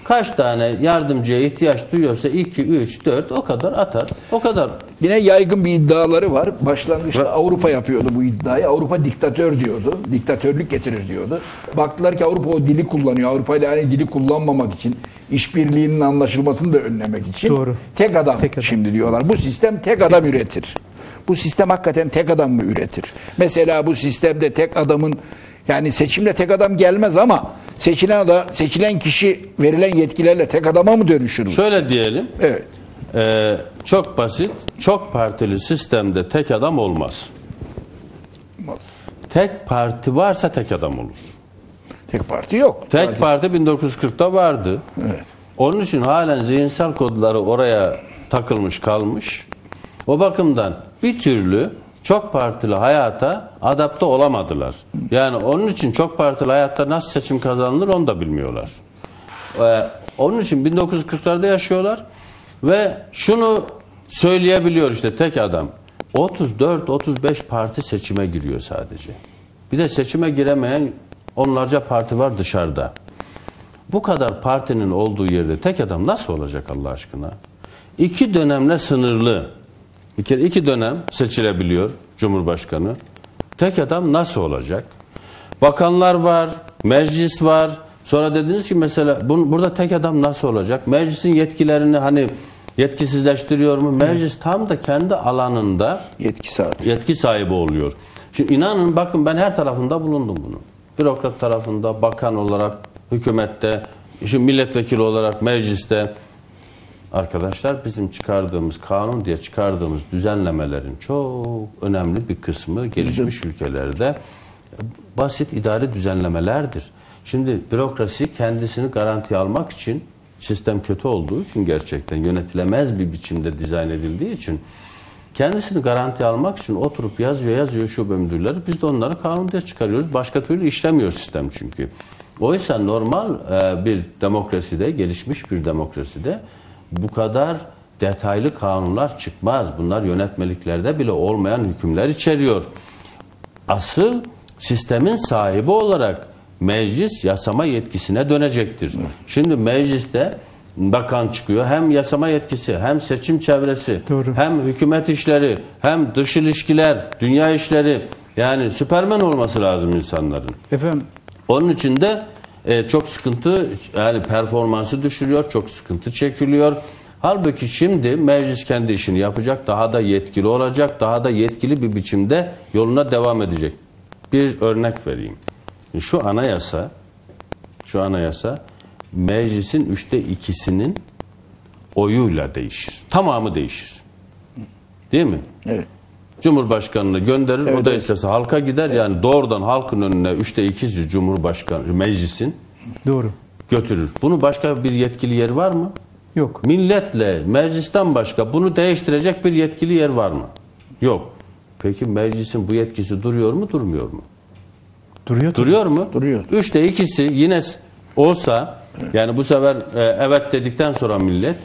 Kaç tane yardımcıya ihtiyaç duyuyorsa iki, üç, dört o kadar atar. O kadar. Yine yaygın bir iddiaları var. Başlangıçta evet. Avrupa yapıyordu bu iddiayı. Avrupa diktatör diyordu. Diktatörlük getirir diyordu. Baktılar ki Avrupa o dili kullanıyor. Avrupa ile aynı dili kullanmamak için, işbirliğinin anlaşılmasını da önlemek için. Doğru. Tek adam, tek adam şimdi diyorlar. Bu sistem tek adam üretir. Bu sistem hakikaten tek adam mı üretir? Mesela bu sistemde tek adamın, yani seçimle tek adam gelmez ama seçilen da seçilen kişi verilen yetkilerle tek adama mı dönüşür? Şöyle diyelim. Evet. E, çok basit. Çok partili sistemde tek adam olmaz. Olmaz. Tek parti varsa tek adam olur. Tek parti yok. Tek parti, parti bin dokuz yüz kırk'ta vardı. Evet. Onun için halen zihinsel kodları oraya takılmış kalmış. O bakımdan bir türlü çok partili hayata adapte olamadılar. Yani onun için çok partili hayatta nasıl seçim kazanılır onu da bilmiyorlar. Ee, onun için bin dokuz yüz kırk'larda yaşıyorlar ve şunu söyleyebiliyor işte tek adam. otuz dört otuz beş parti seçime giriyor sadece. Bir de seçime giremeyen onlarca parti var dışarıda. Bu kadar partinin olduğu yerde tek adam nasıl olacak Allah aşkına? İki dönemle sınırlı. Bir kere iki dönem seçilebiliyor Cumhurbaşkanı. Tek adam nasıl olacak? Bakanlar var, meclis var. Sonra dediniz ki mesela bu, burada tek adam nasıl olacak? Meclisin yetkilerini hani yetkisizleştiriyor mu? Meclis tam da kendi alanında yetki sahibi, yetki sahibi oluyor. Şimdi inanın bakın ben her tarafında bulundum bunu. Bürokrat tarafında, bakan olarak, hükümette, şimdi milletvekili olarak, mecliste. Arkadaşlar bizim çıkardığımız kanun diye çıkardığımız düzenlemelerin çok önemli bir kısmı gelişmiş ülkelerde basit idari düzenlemelerdir. Şimdi bürokrasi kendisini garantiye almak için, sistem kötü olduğu için, gerçekten yönetilemez bir biçimde dizayn edildiği için, kendisini garantiye almak için oturup yazıyor yazıyor şube müdürleri, biz de onları kanun diye çıkarıyoruz. Başka türlü işlemiyor sistem çünkü. Oysa normal bir demokraside, gelişmiş bir demokraside bu kadar detaylı kanunlar çıkmaz. Bunlar yönetmeliklerde bile olmayan hükümler içeriyor. Asıl sistemin sahibi olarak meclis yasama yetkisine dönecektir. Şimdi mecliste bakan çıkıyor. Hem yasama yetkisi, hem seçim çevresi, doğru, hem hükümet işleri, hem dış ilişkiler, dünya işleri. Yani süpermen olması lazım insanların. Efendim. Onun için de Ee, çok sıkıntı, yani performansı düşürüyor, çok sıkıntı çekiliyor. Halbuki şimdi meclis kendi işini yapacak, daha da yetkili olacak, daha da yetkili bir biçimde yoluna devam edecek. Bir örnek vereyim. Şu anayasa, şu anayasa meclisin üçte ikisinin oyuyla değişir. Tamamı değişir. Değil mi? Evet. Cumhurbaşkanını gönderir, evet, o da istese halka gider. Evet. Yani doğrudan halkın önüne üçte ikisi Cumhurbaşkanı, meclisin, doğru, götürür. Bunu başka bir yetkili yer var mı? Yok. Milletle, meclisten başka bunu değiştirecek bir yetkili yer var mı? Yok. Peki meclisin bu yetkisi duruyor mu, durmuyor mu? Duruyor. Duruyor mu? Duruyor. Üçte ikisi yine olsa, evet, yani bu sefer evet dedikten sonra millet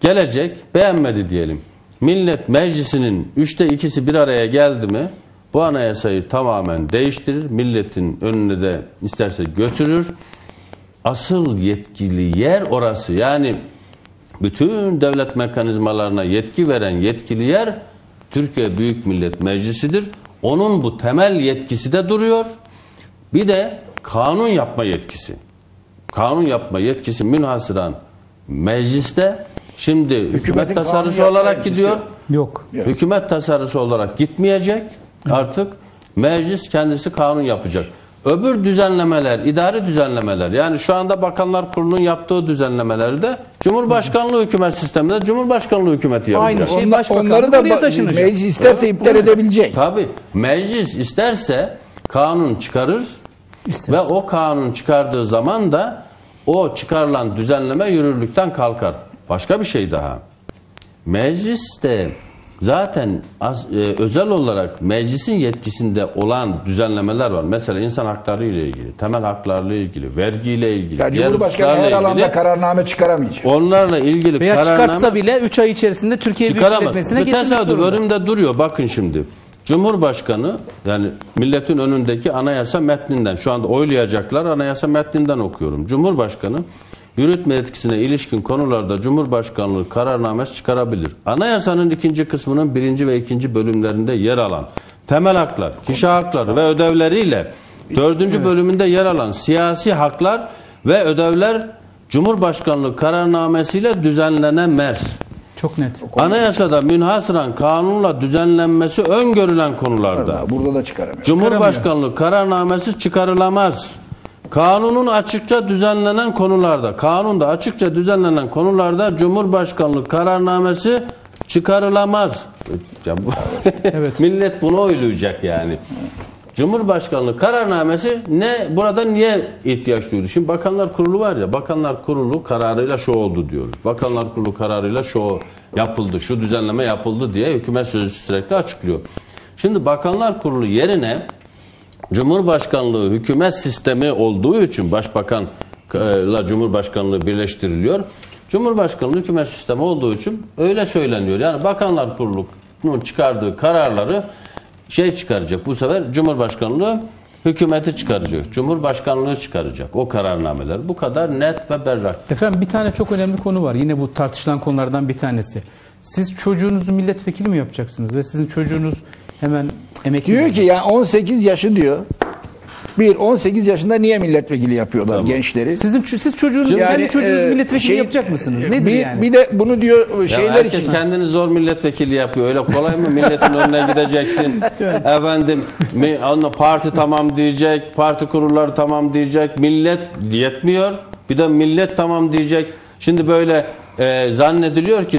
gelecek, beğenmedi diyelim. Millet meclisinin üçte ikisi bir araya geldi mi bu anayasayı tamamen değiştirir. Milletin önüne de isterse götürür. Asıl yetkili yer orası. Yani bütün devlet mekanizmalarına yetki veren yetkili yer Türkiye Büyük Millet Meclisi'dir. Onun bu temel yetkisi de duruyor. Bir de kanun yapma yetkisi. Kanun yapma yetkisi münhasıran mecliste. Şimdi hükümet tasarısı olarak gidiyor. Yok. Hükümet tasarısı olarak gitmeyecek. Artık meclis kendisi kanun yapacak. Öbür düzenlemeler, idari düzenlemeler, yani şu anda Bakanlar Kurulu'nun yaptığı düzenlemeleri de Cumhurbaşkanlığı hükümet sisteminde Cumhurbaşkanlığı hükümeti yapacak. Aynı şey, başbakanlığı onları da meclis isterse iptal edebilecek. Tabii. Meclis isterse kanun çıkarır isterse, ve o kanun çıkardığı zaman da o çıkarılan düzenleme yürürlükten kalkar. Başka bir şey daha. Mecliste zaten az, e, özel olarak meclisin yetkisinde olan düzenlemeler var. Mesela insan hakları ile ilgili, temel haklarla ilgili, vergiyle ilgili, yani Cumhurbaşkanı her ilgili, alanda kararname çıkaramayacak. Onlarla ilgili veya kararname çıkartsa bile üç ay içerisinde Türkiye Büyük Millet Meclisi'ne getirmek zorunda. Önümde duruyor. Bakın şimdi. Cumhurbaşkanı, yani milletin önündeki anayasa metninden, şu anda oylayacaklar, anayasa metninden okuyorum. Cumhurbaşkanı yürütme yetkisine ilişkin konularda Cumhurbaşkanlığı kararnamesi çıkarabilir. Anayasanın ikinci kısmının birinci ve ikinci bölümlerinde yer alan temel haklar, kişi hakları ve ödevleriyle dördüncü bölümünde yer alan siyasi haklar ve ödevler Cumhurbaşkanlığı kararnamesiyle düzenlenemez. Çok net. Anayasada münhasıran kanunla düzenlenmesi öngörülen konularda. Burada da çıkaramıyor. Cumhurbaşkanlığı kararnamesi çıkarılamaz. Kanunun açıkça düzenlenen konularda, kanunda açıkça düzenlenen konularda Cumhurbaşkanlığı kararnamesi çıkarılamaz. Evet. Millet bunu oylayacak yani. Cumhurbaşkanlığı kararnamesi ne, burada niye ihtiyaç duydu? Şimdi Bakanlar Kurulu var ya, Bakanlar Kurulu kararıyla şu oldu diyoruz. Bakanlar Kurulu kararıyla şu yapıldı, şu düzenleme yapıldı diye hükümet sözcüsü sürekli açıklıyor. Şimdi Bakanlar Kurulu yerine Cumhurbaşkanlığı hükümet sistemi olduğu için Başbakanla Cumhurbaşkanlığı birleştiriliyor. Cumhurbaşkanlığı hükümet sistemi olduğu için öyle söyleniyor. Yani Bakanlar Kurulu'nun çıkardığı kararları şey çıkaracak. Bu sefer Cumhurbaşkanlığı hükümeti çıkaracak. Cumhurbaşkanlığı çıkaracak. O kararnameler. Bu kadar net ve berrak. Efendim bir tane çok önemli konu var. Yine bu tartışılan konulardan bir tanesi. Siz çocuğunuzu milletvekili mi yapacaksınız? Ve sizin çocuğunuz hemen emekli diyor mi? Ki ya on sekiz yaşı diyor. Bir on sekiz yaşında niye milletvekili yapıyorlar tamam. gençleri? Sizin siz çocuğunuz yani, kendi çocuğunuz e, milletvekili şey, yapacak mısınız? Nedir bir, yani? Bir de bunu diyor şeyler ya herkes için. Kendini zor milletvekili yapıyor. Öyle kolay mı milletin önüne gideceksin? Efendim parti tamam diyecek, parti kurulları tamam diyecek, millet yetmiyor. Bir de millet tamam diyecek. Şimdi böyle e, zannediliyor ki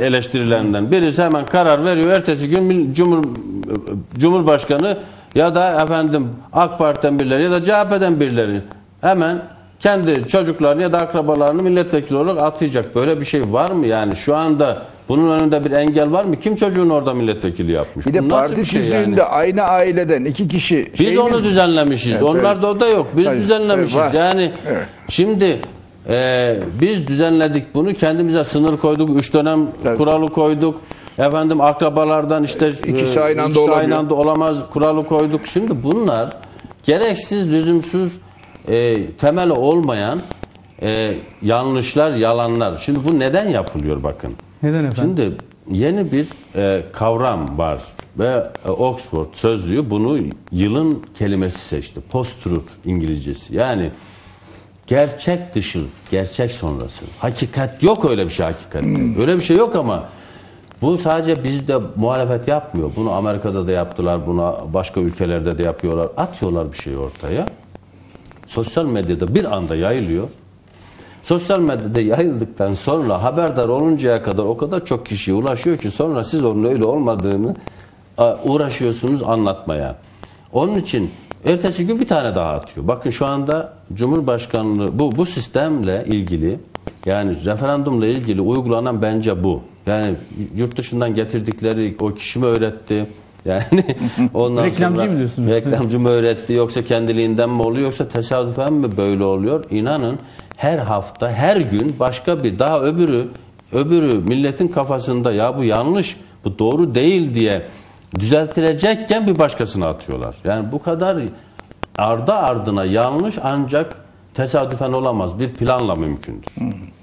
eleştirilerinden birisi hemen karar veriyor. Ertesi gün Cumhur, Cumhurbaşkanı ya da efendim AK Parti'den birileri ya da C H P'den birileri hemen kendi çocuklarını ya da akrabalarını milletvekili olarak atayacak. Böyle bir şey var mı yani? Şu anda bunun önünde bir engel var mı? Kim çocuğunu orada milletvekili yapmış? Bir de bu parti çizginde yani? Aynı aileden iki kişi. Biz şey onu mi? düzenlemişiz. Evet, onlar da orada yok. Biz hayır, düzenlemişiz. Evet, yani evet. Şimdi e, biz düzenledik bunu. Kendimize sınır koyduk. Üç dönem evet. kuralı koyduk. Efendim akrabalardan işte ikisi aynı anda, ikisi aynı anda olamaz kuralı koyduk. Şimdi bunlar gereksiz, lüzumsuz, e, temel olmayan e, yanlışlar, yalanlar. Şimdi bu neden yapılıyor bakın. Neden efendim? Şimdi yeni bir e, kavram var ve e, Oxford sözlüğü bunu yılın kelimesi seçti. Post-truth İngilizcesi. Yani gerçek dışı, gerçek sonrası. Hakikat yok, öyle bir şey hakikatte. Hmm. Öyle bir şey yok ama bu sadece bizde muhalefet yapmıyor. Bunu Amerika'da da yaptılar, buna başka ülkelerde de yapıyorlar. Atıyorlar bir şey ortaya. Sosyal medyada bir anda yayılıyor. Sosyal medyada yayıldıktan sonra haberdar oluncaya kadar o kadar çok kişiye ulaşıyor ki sonra siz onun öyle olmadığını uğraşıyorsunuz anlatmaya. Onun için ertesi gün bir tane daha atıyor. Bakın şu anda Cumhurbaşkanlığı bu, bu sistemle ilgili, yani referandumla ilgili uygulanan bence bu. Yani yurt dışından getirdikleri o kişi mi öğretti? Yani ondan reklamcı sonra, mı diyorsunuz? Reklamcı mı öğretti? Yoksa kendiliğinden mi oluyor? Yoksa tesadüfen mi böyle oluyor? İnanın her hafta, her gün başka bir daha öbürü, öbürü milletin kafasında ya bu yanlış, bu doğru değil diye düzeltilecekken bir başkasına atıyorlar. Yani bu kadar ardı ardına yanlış ancak tesadüfen olamaz. Bir planla mümkündür.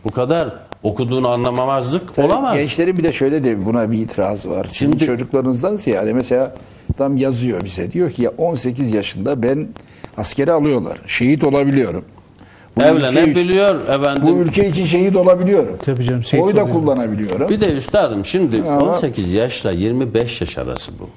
Bu kadar okuduğunu anlamamazlık tabii olamaz. Gençlerin bir de şöyle de buna bir itiraz var. Şimdi, Şimdi çocuklarınızdan ziyade mesela tam yazıyor bize. Diyor ki ya on sekiz yaşında ben askere alıyorlar. Şehit olabiliyorum. Bu evlenebiliyor ülke, efendim. Bu ülke için şehit olabiliyorum. Tabii canım, şehit oy da oluyor. Kullanabiliyorum. Bir de üstadım şimdi ama, on sekiz yaşla yirmi beş yaş arası bu.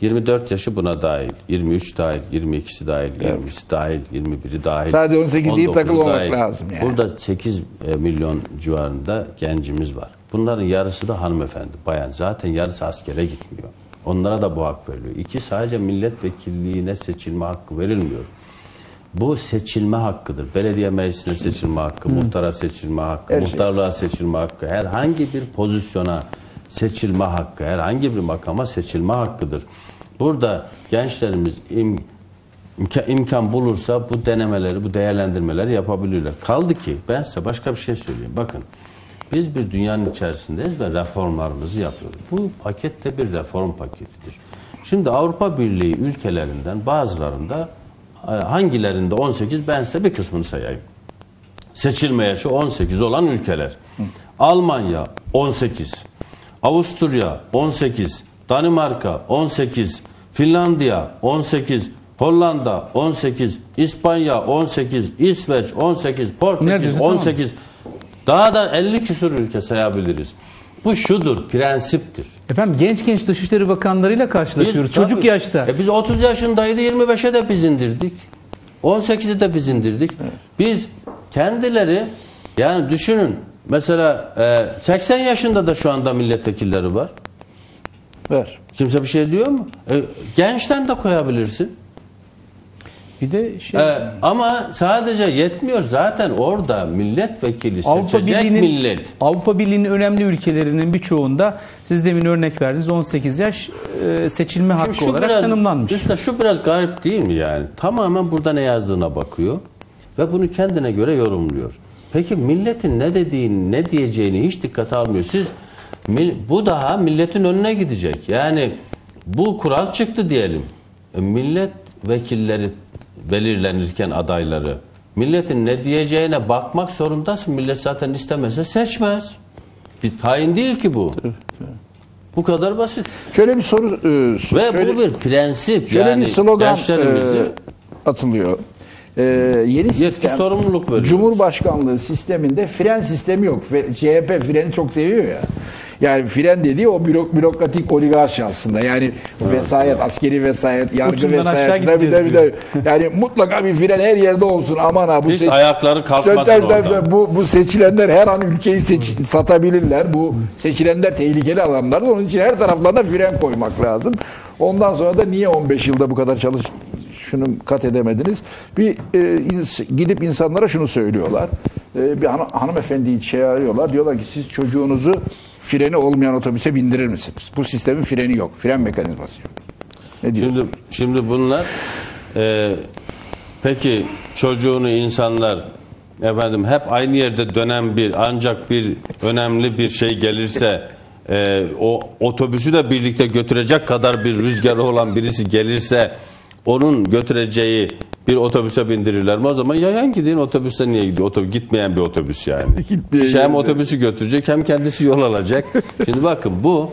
yirmi dört yaşı buna dahil, yirmi üç dahil, yirmi ikisi dahil, evet. yirmisi dahil, yirmi biri dahil. Sadece on sekiz deyip takılmamak dahil. Lazım. Yani. Burada sekiz milyon civarında gencimiz var. Bunların yarısı da hanımefendi, bayan. Zaten yarısı askere gitmiyor. Onlara da bu hak veriliyor. İki, sadece milletvekilliğine seçilme hakkı verilmiyor. Bu seçilme hakkıdır. Belediye meclisine seçilme hakkı, muhtara seçilme hakkı, her muhtarlığa şey. Seçilme hakkı, herhangi bir pozisyona seçilme hakkı, herhangi bir makama seçilme hakkıdır. Burada gençlerimiz im, imkan, imkan bulursa bu denemeleri, bu değerlendirmeleri yapabilirler. Kaldı ki ben size başka bir şey söyleyeyim. Bakın, biz bir dünyanın içerisindeyiz ve reformlarımızı yapıyoruz. Bu paket de bir reform paketidir. Şimdi Avrupa Birliği ülkelerinden bazılarında, hangilerinde on sekiz, ben size bir kısmını sayayım. Seçilme yaşı on sekiz olan ülkeler. Hı. Almanya on sekiz, Avusturya on sekiz, Danimarka on sekiz, Finlandiya on sekiz, Hollanda on sekiz, İspanya on sekiz, İsveç on sekiz, Portekiz on sekiz. Daha da elli küsur ülke sayabiliriz. Bu şudur, prensiptir. Efendim, genç genç Dışişleri Bakanlarıyla karşılaşıyoruz. Biz, Çocuk tabii, yaşta. E biz otuz yaşındaydı, yirmi beşe de biz indirdik. on sekizi de biz indirdik. Evet. Biz kendileri, yani düşünün mesela e, seksen yaşında da şu anda milletvekilleri var. Ver. Kimse bir şey diyor mu? E, gençten de koyabilirsin. Bir de şey, ee, ama sadece yetmiyor. Zaten orada milletvekili seçecek millet. Avrupa Birliği'nin önemli ülkelerinin birçoğunda siz demin örnek verdiniz, on sekiz yaş e, seçilme hakkı şu olarak biraz tanımlanmış. İşte şu biraz garip değil mi yani? Tamamen burada ne yazdığına bakıyor ve bunu kendine göre yorumluyor. Peki milletin ne dediğini, ne diyeceğini hiç dikkate almıyor. Siz bu daha milletin önüne gidecek. Yani bu kural çıktı diyelim. E, milletvekilleri belirlenirken adayları, milletin ne diyeceğine bakmak zorundasın. Millet zaten istemezse seçmez. Bir tayin değil ki bu. Bu kadar basit. Şöyle bir soru e, ve şöyle, bu bir prensip. Şöyle yani bir slogan gençlerimizi e, atılıyor. E, yeni sistem, sorumluluk veriyoruz. Cumhurbaşkanlığı sisteminde fren sistemi yok. C H P freni çok seviyor ya. Yani fren dediği o bürok, bürokratik oligarşi aslında. Yani evet, vesayet, evet. askeri vesayet, yargı uçundan vesayet. Tabii, tabii, tabii. Yani mutlaka bir fren her yerde olsun. Aman ha, bu seç... ayakları kalkmasın orada. Bu, bu seçilenler her an ülkeyi seç... satabilirler. Bu seçilenler tehlikeli adamlar. Onun için her taraflarına fren koymak lazım. Ondan sonra da niye on beş yılda bu kadar çalış... şunu kat edemediniz. Bir e, ins gidip insanlara şunu söylüyorlar. E, bir han hanımefendiyi çağırıyorlar. Diyorlar ki siz çocuğunuzu freni olmayan otobüse bindirir misiniz? Bu sistemin freni yok. Fren mekanizması yok. Ne diyorsun? Şimdi, şimdi bunlar e, peki çocuğunu insanlar efendim hep aynı yerde dönen bir ancak bir önemli bir şey gelirse e, o otobüsü de birlikte götürecek kadar bir rüzgarı olan birisi gelirse onun götüreceği bir otobüse bindirirler mi? O zaman yayan gidin, otobüse niye gidiyor? Otobüs, gitmeyen bir otobüs yani. Şey, hem otobüsü götürecek hem kendisi yol alacak. Şimdi bakın bu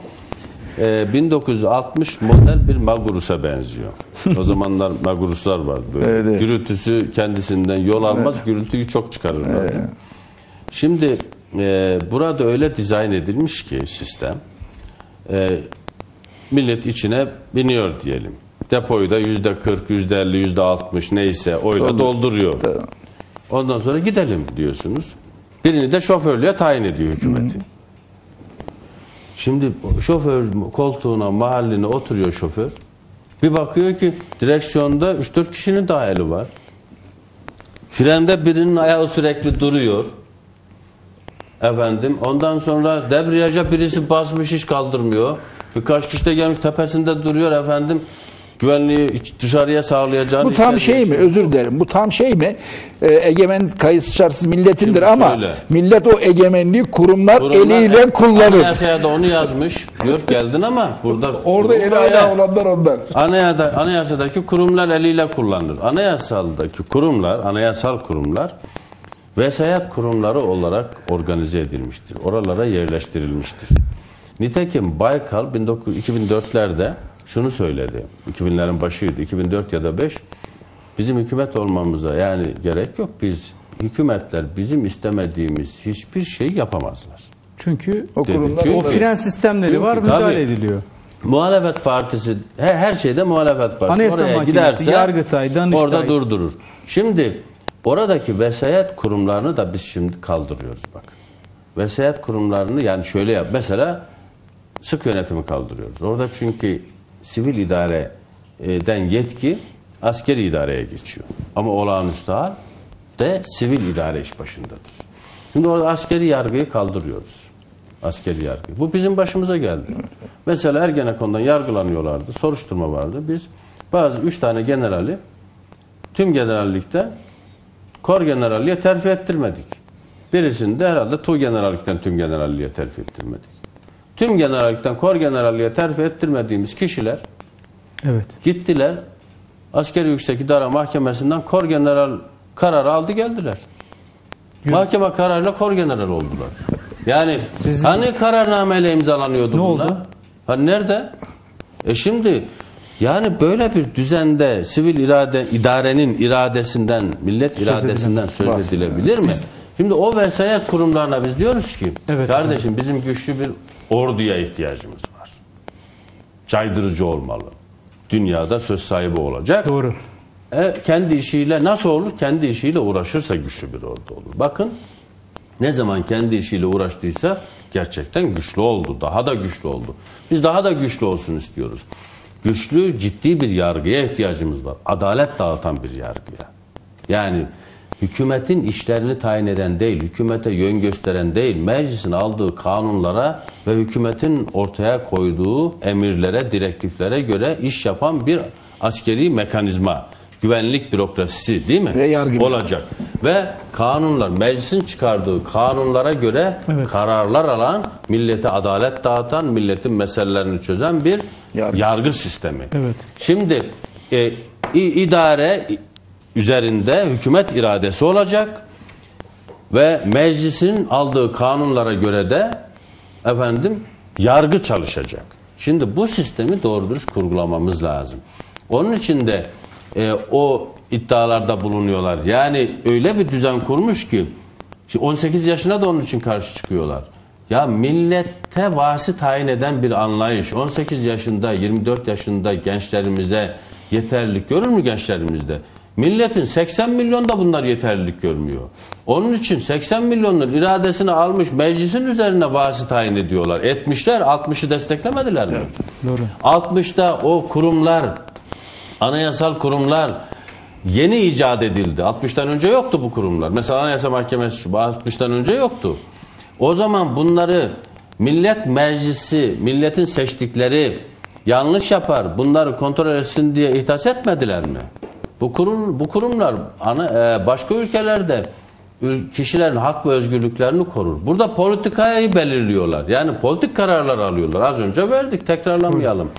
e, bin dokuz yüz altmış model bir Magurus'a benziyor. O zamanlar Maguruslar vardı böyle. Evet, evet. Gürültüsü kendisinden yol almaz, evet. Gürültüyü çok çıkarırlar. Evet. Şimdi e, burada öyle dizayn edilmiş ki sistem e, millet içine biniyor diyelim. Depoyu da yüzde kırk, yüzde elli, yüzde altmış neyse oyla dolduruyor. Tamam. Ondan sonra gidelim diyorsunuz. Birini de şoförlüğe tayin ediyor hükümeti. Hı-hı. Şimdi şoför koltuğuna, mahalline oturuyor şoför. Bir bakıyor ki direksiyonda üç dört kişinin daha eli var. Frende birinin ayağı sürekli duruyor. Efendim, ondan sonra debriyaja birisi basmış, hiç kaldırmıyor. Birkaç kişi de gelmiş tepesinde duruyor efendim. Güvenliği dışarıya sağlayacağını... Bu tam şey mi? Özür dilerim. Bu tam şey mi? Ee, egemen kayıtsız şartsız milletindir. Şimdi ama şöyle, millet o egemenliği kurumlar, kurumlar eliyle e, kullanır. Anayasaya da onu yazmış. Diyor geldin ama burada... Orada eli ayağı olanlar ondan. Anayada, anayasadaki kurumlar eliyle kullanır. Anayasaldaki kurumlar, anayasal kurumlar vesayet kurumları olarak organize edilmiştir. Oralara yerleştirilmiştir. Nitekim Baykal iki bin dörtlerde şunu söyledi. iki binlerin başıydı. iki bin dört ya da beş. Bizim hükümet olmamıza yani gerek yok. Biz hükümetler bizim istemediğimiz hiçbir şey yapamazlar. Çünkü o kurumlar, o fren sistemleri çünkü, var, müdahale ediliyor. Muhalefet partisi her, her şeyde muhalefet partisi. Anayasa oraya Mahkemesi, giderse Yargıtay, Danıştay orada durdurur. Şimdi oradaki vesayet kurumlarını da biz şimdi kaldırıyoruz bak. Vesayet kurumlarını yani şöyle yap. Mesela sık yönetimi kaldırıyoruz. Orada çünkü sivil idareden yetki askeri idareye geçiyor. Ama olağanüstü hal de sivil idare iş başındadır. Şimdi orada askeri yargıyı kaldırıyoruz. askeri yargı. Bu bizim başımıza geldi. Mesela Ergenekon'dan yargılanıyorlardı. Soruşturma vardı. Biz bazı üç tane generali tüm generallikte kor generalliğe terfi ettirmedik. Birisini de herhalde tu generallikten tüm generalliğe terfi ettirmedik. Tüm generallikten kor generalliğe terfi ettirmediğimiz kişiler evet. gittiler askeri yüksek idara mahkemesinden kor general kararı aldı geldiler. Yok. Mahkeme kararıyla kor general oldular. Yani Sizin... hani kararnameyle imzalanıyordu ne bunlar? Oldu? Hani nerede? E şimdi yani böyle bir düzende sivil irade, idarenin iradesinden, millet söz iradesinden söz edilebilir yani. mi? Siz... Şimdi o vesayet kurumlarına biz diyoruz ki evet, kardeşim evet. bizim güçlü bir orduya ihtiyacımız var. Caydırıcı olmalı. Dünyada söz sahibi olacak. Doğru. E, kendi işiyle nasıl olur? Kendi işiyle uğraşırsa güçlü bir ordu olur. Bakın ne zaman kendi işiyle uğraştıysa gerçekten güçlü oldu. Daha da güçlü oldu. Biz daha da güçlü olsun istiyoruz. Güçlü, ciddi bir yargıya ihtiyacımız var. Adalet dağıtan bir yargıya. Yani hükümetin işlerini tayin eden değil, hükümete yön gösteren değil, meclisin aldığı kanunlara ve hükümetin ortaya koyduğu emirlere, direktiflere göre iş yapan bir askeri mekanizma, güvenlik bürokrasisi değil mi? Ve yargı olacak. Ve kanunlar, meclisin çıkardığı kanunlara göre evet. kararlar alan, millete adalet dağıtan, milletin meselelerini çözen bir yargı, yargı sistemi. Evet. Şimdi e, idare... üzerinde hükümet iradesi olacak ve meclisin aldığı kanunlara göre de efendim yargı çalışacak. Şimdi bu sistemi doğru dürüst kurgulamamız lazım. Onun için de e, o iddialarda bulunuyorlar. Yani öyle bir düzen kurmuş ki on sekiz yaşına da onun için karşı çıkıyorlar. Ya millete vasi tayin eden bir anlayış. on sekiz yaşında, yirmi dört yaşında gençlerimize yeterlilik görür mü gençlerimizde? Milletin seksen milyon da bunlar yeterlilik görmüyor. Onun için seksen milyonun iradesini almış meclisin üzerine vasi tayin ediyorlar. Etmişler, altmışı desteklemediler mi? Evet, doğru. altmışta o kurumlar, anayasal kurumlar yeni icat edildi. altmıştan önce yoktu bu kurumlar. Mesela Anayasa Mahkemesi altmıştan önce yoktu. O zaman bunları millet meclisi, milletin seçtikleri yanlış yapar, bunları kontrol etsin diye ihdas etmediler mi? Bu kurum, bu kurumlar ana, e, başka ülkelerde ül, kişilerin hak ve özgürlüklerini korur. Burada politikayı belirliyorlar. Yani politik kararlar alıyorlar. Az önce verdik, tekrarlamayalım.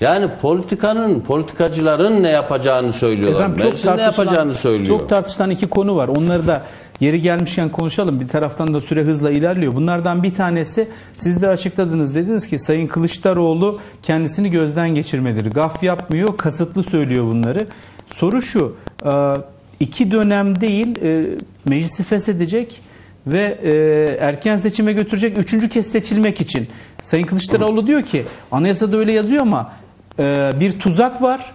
Yani politikanın, politikacıların ne yapacağını söylüyorlar. Efendim, çok Meclisin ne yapacağını söylüyor. Çok tartışılan iki konu var. Onları da yeri gelmişken konuşalım. Bir taraftan da süre hızla ilerliyor. Bunlardan bir tanesi siz de açıkladınız. Dediniz ki Sayın Kılıçdaroğlu kendisini gözden geçirmedir. Gaf yapmıyor, kasıtlı söylüyor bunları. Soru şu, iki dönem değil meclisi feshedecek ve erken seçime götürecek üçüncü kez seçilmek için. Sayın Kılıçdaroğlu diyor ki anayasada öyle yazıyor ama bir tuzak var.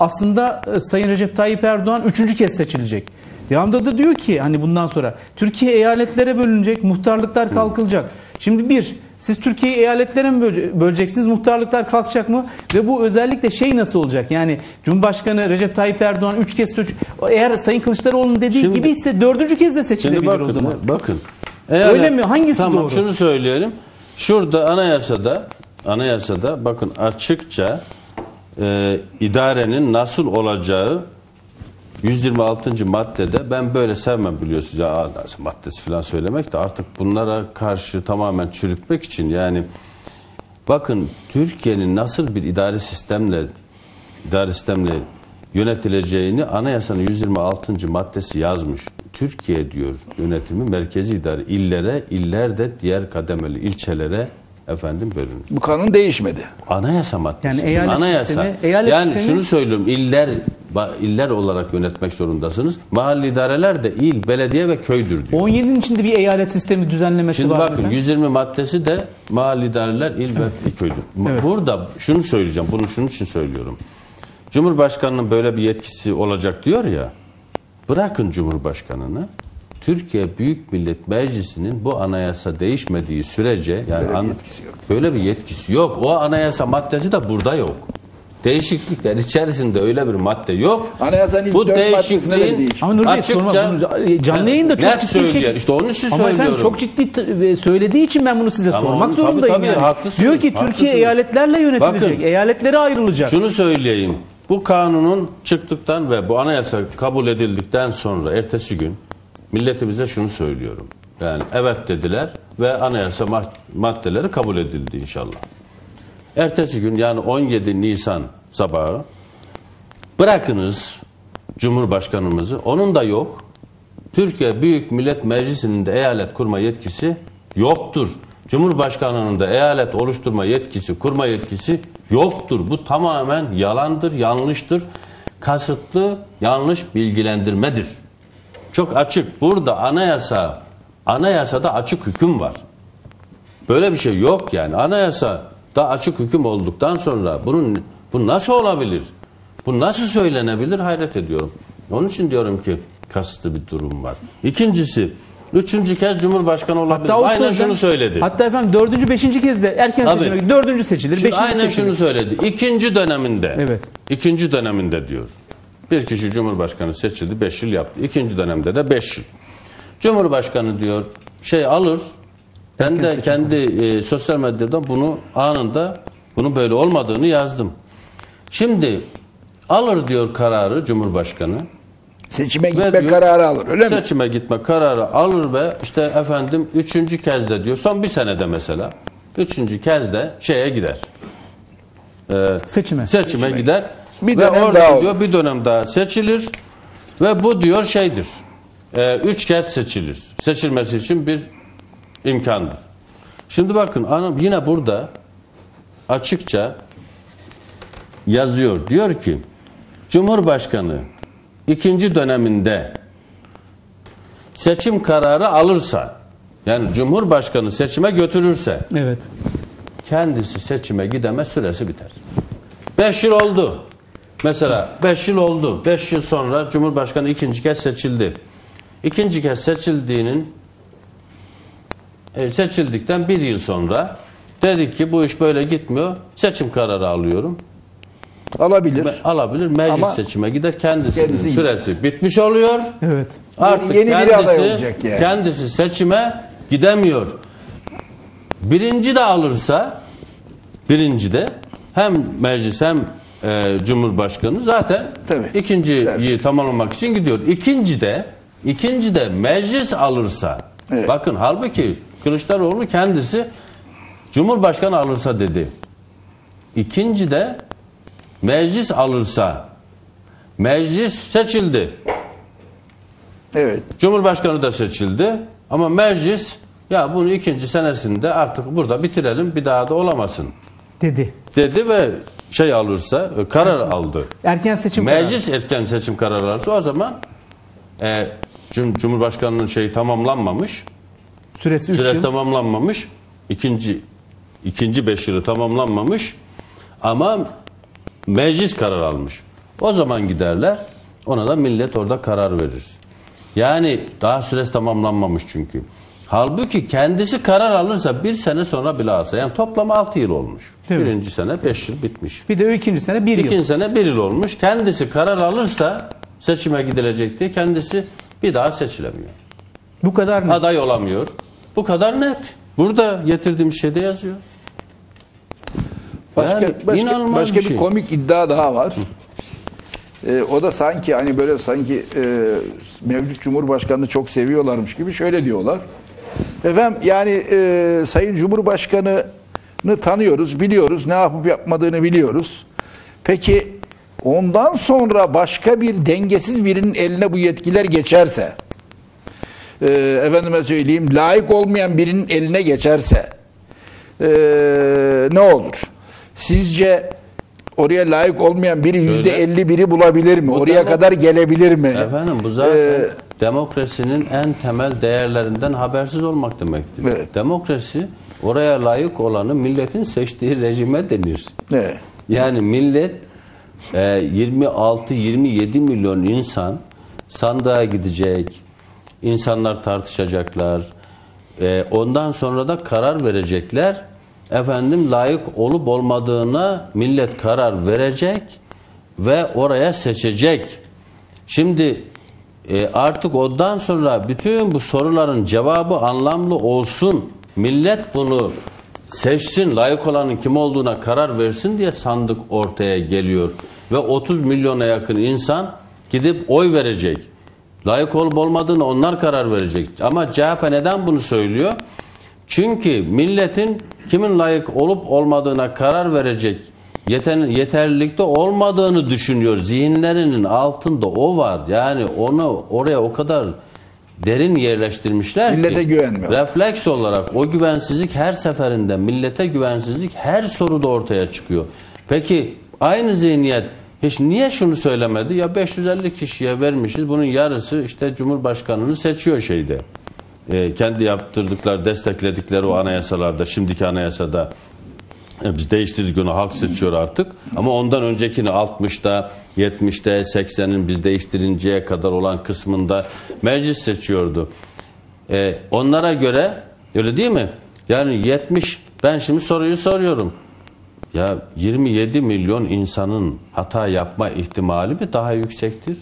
Aslında Sayın Recep Tayyip Erdoğan üçüncü kez seçilecek. Devamında da diyor ki hani bundan sonra Türkiye eyaletlere bölünecek, muhtarlıklar kalkılacak. Şimdi bir... Siz Türkiye'yi eyaletlere mi böleceksiniz? Muhtarlıklar kalkacak mı? Ve bu özellikle şey nasıl olacak? Yani Cumhurbaşkanı Recep Tayyip Erdoğan üç kez seç... Eğer Sayın Kılıçdaroğlu'nun dediği şimdi, gibi ise dördüncü kez de seçilebilir bakın, o zaman. Bakın. Eğer, Öyle mi? Hangisi tamam, doğru? Tamam şunu söyleyelim. Şurada anayasada, anayasada bakın açıkça e, idarenin nasıl olacağı yüz yirmi altıncı maddede ben böyle sevmem biliyorsunuz ya maddesi falan söylemek de artık bunlara karşı tamamen çürütmek için yani bakın Türkiye'nin nasıl bir idari sistemle idari sistemle yönetileceğini anayasanın yüz yirmi altıncı maddesi yazmış. Türkiye diyor yönetimi merkezi idare illere iller de diğer kademeli ilçelere efendim bölünür. Bu kanun değişmedi. Anayasa maddesi. Yani eyalet anayasa. Sistemi, eyalet yani sistemi... şunu söylüyorum iller İller olarak yönetmek zorundasınız. Mahalli idareler de il, belediye ve köydür diyor. on yedinin içinde bir eyalet sistemi düzenlemesi Şimdi var. Şimdi bakın zaten. yüz yirmi maddesi de mahalli idareler, il evet. ve köydür. Evet. Burada şunu söyleyeceğim, bunu şunun için söylüyorum. Cumhurbaşkanının böyle bir yetkisi olacak diyor ya, bırakın Cumhurbaşkanını, Türkiye Büyük Millet Meclisi'nin bu anayasa değişmediği sürece yani böyle bir yetkisi yok. Böyle bir yetkisi yok. O anayasa maddesi de burada yok. değişiklikler içerisinde öyle bir madde yok. Anayasanın bu değişikliğin açıkça canlı yayında çok net ciddi söylüyor. Şey, işte onun için söylüyorum. Efendim, çok ciddi söylediği için ben bunu size tamam, sormak onu, zorundayım. Tabii, tabii, yani. Haklısınız, diyor ki haklısınız. Türkiye eyaletlerle yönetilecek. Bakın, eyaletlere ayrılacak. Şunu söyleyeyim. Bu kanunun çıktıktan ve bu anayasa kabul edildikten sonra ertesi gün milletimize şunu söylüyorum. Yani evet dediler ve anayasa maddeleri kabul edildi inşallah. Ertesi gün yani on yedi Nisan sabahı bırakınız Cumhurbaşkanımızı, onun da yok. Türkiye Büyük Millet Meclisi'nin de eyalet kurma yetkisi yoktur. Cumhurbaşkanının da eyalet oluşturma yetkisi, kurma yetkisi yoktur. Bu tamamen yalandır, yanlıştır. Kasıtlı yanlış bilgilendirmedir. Çok açık. Burada anayasa, anayasada açık hüküm var. Böyle bir şey yok yani. Anayasada açık hüküm olduktan sonra bunun bu nasıl olabilir? Bu nasıl söylenebilir? Hayret ediyorum. Onun için diyorum ki kasıtlı bir durum var. İkincisi, üçüncü kez Cumhurbaşkanı olabilir. Hatta aynen sözden, şunu söyledi. Hatta efendim dördüncü, beşinci kez de erken seçilir. Dördüncü seçilir, beşinci aynen seçilir. Aynen şunu söyledi. İkinci döneminde. Evet. İkinci döneminde diyor. Bir kişi Cumhurbaşkanı seçildi, beş yıl yaptı. İkinci dönemde de beş yıl. Cumhurbaşkanı diyor şey alır. Ben de kendi e, sosyal medyadan bunu anında bunun böyle olmadığını yazdım. Şimdi alır diyor kararı Cumhurbaşkanı. Seçime gitme diyor, kararı alır öyle mi? Seçime gitme kararı alır ve işte efendim üçüncü kez de diyor son bir senede mesela üçüncü kez de şeye gider. Ee, seçime. seçime. Seçime gider. Bir ve dönem daha diyor, bir dönem daha seçilir ve bu diyor şeydir. E, üç kez seçilir. Seçilmesi için bir imkandır. Şimdi bakın hanım yine burada açıkça yazıyor. Diyor ki Cumhurbaşkanı ikinci döneminde seçim kararı alırsa, yani Cumhurbaşkanı seçime götürürse, evet, kendisi seçime gidemez, süresi biter. Beş yıl oldu. Mesela beş yıl oldu. Beş yıl sonra Cumhurbaşkanı ikinci kez seçildi. İkinci kez seçildiğinin seçildikten bir yıl sonra dedi ki bu iş böyle gitmiyor. Seçim kararı alıyorum. Alabilir. Me alabilir. Meclis ama seçime gider. Kendisinin kendisi süresi gider. Bitmiş oluyor. Evet. Artık yeni kendisi, bir aday olacak yani. Kendisi seçime gidemiyor. Birinci de alırsa, birinci de hem meclis hem e, Cumhurbaşkanı zaten tabii, ikinciyi tabii tamamlamak için gidiyor. İkinci de ikinci de meclis alırsa, evet, bakın halbuki Kılıçdaroğlu kendisi Cumhurbaşkanı alırsa dedi. İkinci de meclis alırsa, meclis seçildi. Evet. Cumhurbaşkanı da seçildi ama meclis ya bunu ikinci senesinde artık burada bitirelim, bir daha da olamasın dedi. Dedi ve şey alırsa karar erken, aldı. Erken seçim meclis kararı. Erken seçim kararı alırsa o zaman e, Cum Cumhurbaşkanının şeyi tamamlanmamış. Süresi Süresi yıl. tamamlanmamış. İkinci ikinci beş yılı tamamlanmamış ama meclis karar almış. O zaman giderler. Ona da millet orada karar verir. Yani daha süresi tamamlanmamış çünkü. Halbuki kendisi karar alırsa bir sene sonra bile alsa. Yani toplam altı yıl olmuş. Değil Birinci mi? sene beş yıl bitmiş. Bir de ikinci sene bir yıl. İkinci sene bir yıl olmuş. Kendisi karar alırsa seçime gidilecek diye kendisi bir daha seçilemiyor. Bu kadar net. Aday olamıyor. Bu kadar net. Burada getirdiğim şeyde yazıyor. Başka, yani başka, başka bir şey. Komik iddia daha var. Ee, o da sanki hani böyle sanki e, mevcut Cumhurbaşkanı'nı çok seviyorlarmış gibi şöyle diyorlar. Efendim yani e, Sayın Cumhurbaşkanı'nı tanıyoruz, biliyoruz. Ne yapıp yapmadığını biliyoruz. Peki ondan sonra başka bir dengesiz birinin eline bu yetkiler geçerse, e, efendime söyleyeyim layık olmayan birinin eline geçerse e, ne olur? Sizce oraya layık olmayan biri yüzde elli biri bulabilir mi? Bu oraya kadar gelebilir mi? Efendim bu zaten ee, demokrasinin en temel değerlerinden habersiz olmak demektir. Evet. Demokrasi oraya layık olanı milletin seçtiği rejime denir. Evet. Yani millet e, yirmi altı yirmi yedi milyon insan sandığa gidecek, insanlar tartışacaklar, e, ondan sonra da karar verecekler. efendim layık olup olmadığına millet karar verecek ve oraya seçecek. Şimdi e, artık ondan sonra bütün bu soruların cevabı anlamlı olsun. Millet bunu seçsin, layık olanın kim olduğuna karar versin diye sandık ortaya geliyor. Ve otuz milyona yakın insan gidip oy verecek. Layık olup olmadığını onlar karar verecek. Ama C H P neden bunu söylüyor? Çünkü milletin kimin layık olup olmadığına karar verecek yeterlilikte olmadığını düşünüyor. Zihinlerinin altında o var. Yani onu oraya o kadar derin yerleştirmişler millete ki. Millete güvenmiyor. Refleks olarak o güvensizlik her seferinde, millete güvensizlik her soruda ortaya çıkıyor. Peki aynı zihniyet hiç niye şunu söylemedi? Ya beş yüz elli kişiye vermişiz. Bunun yarısı işte Cumhurbaşkanı'nı seçiyor şeyde. E, kendi yaptırdıkları, destekledikleri o anayasalarda, şimdiki anayasada e, biz değiştirdik onu, halk seçiyor artık. Ama ondan öncekini altmışta, yetmişte, seksenin biz değiştirinceye kadar olan kısmında meclis seçiyordu. E, onlara göre öyle değil mi? Yani yetmiş, ben şimdi soruyu soruyorum. Ya yirmi yedi milyon insanın hata yapma ihtimali mi daha yüksektir?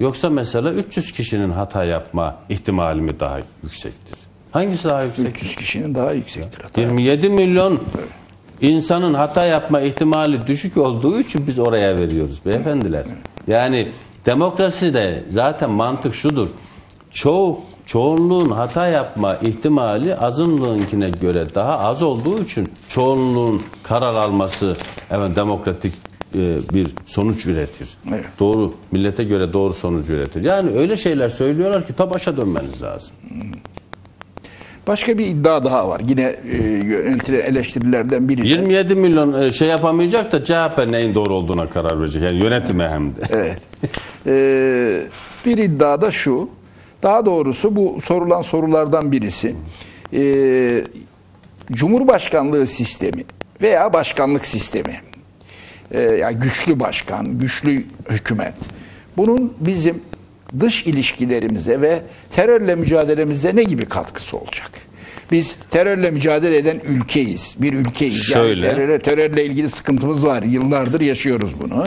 Yoksa mesela üç yüz kişinin hata yapma ihtimali mi daha yüksektir? Hangisi daha yüksektir? üç yüz kişinin daha yüksektir. Hata yirmi yedi milyon evet. insanın hata yapma ihtimali düşük olduğu için biz oraya veriyoruz beyefendiler. Evet. Yani demokraside zaten mantık şudur. Çoğu, çoğunluğun hata yapma ihtimali azınlığınkine göre daha az olduğu için çoğunluğun karar alması evet, demokratik bir sonuç üretir. Evet. Doğru, millete göre doğru sonuç üretir. Yani öyle şeyler söylüyorlar ki ta başa dönmeniz lazım. Başka bir iddia daha var. Yine e, eleştirilerden biri. yirmi yedi milyon e, şey yapamayacak da C H P neyin doğru olduğuna karar verecek. Yani yönetime hem de. Evet. E, bir iddia da şu. Daha doğrusu bu sorulan sorulardan birisi. E, Cumhurbaşkanlığı sistemi veya başkanlık sistemi. Yani güçlü başkan, güçlü hükümet. Bunun bizim dış ilişkilerimize ve terörle mücadelemize ne gibi katkısı olacak? Biz terörle mücadele eden ülkeyiz. Bir ülkeyiz. Şöyle. Yani terörle, terörle ilgili sıkıntımız var. Yıllardır yaşıyoruz bunu.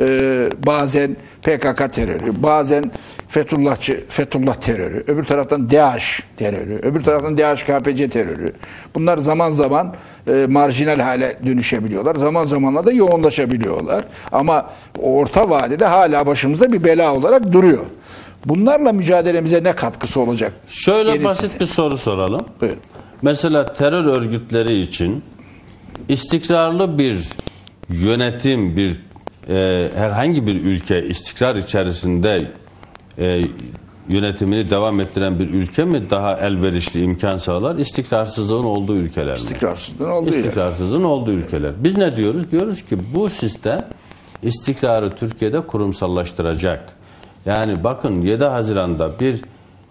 Ee, bazen P K K terörü, bazen Fethullahçı, Fethullah terörü, öbür taraftan DAEŞ terörü, öbür taraftan DAEŞ K P C terörü. Bunlar zaman zaman e, marjinal hale dönüşebiliyorlar. Zaman zamanla da yoğunlaşabiliyorlar. Ama orta vadede hala başımızda bir bela olarak duruyor. Bunlarla mücadelemize ne katkısı olacak? Şöyle gerisine basit bir soru soralım. Buyurun. Mesela terör örgütleri için istikrarlı bir yönetim, bir e, herhangi bir ülke istikrar içerisinde e, yönetimini devam ettiren bir ülke mi daha elverişli imkan sağlar? İstikrarsızlığın olduğu ülkeler mi? İstikrarsızlığın olduğu, İstikrarsızlığın olduğu ülkeler. Biz ne diyoruz? Diyoruz ki bu sistem istikrarı Türkiye'de kurumsallaştıracak. Yani bakın yedi Haziran'da bir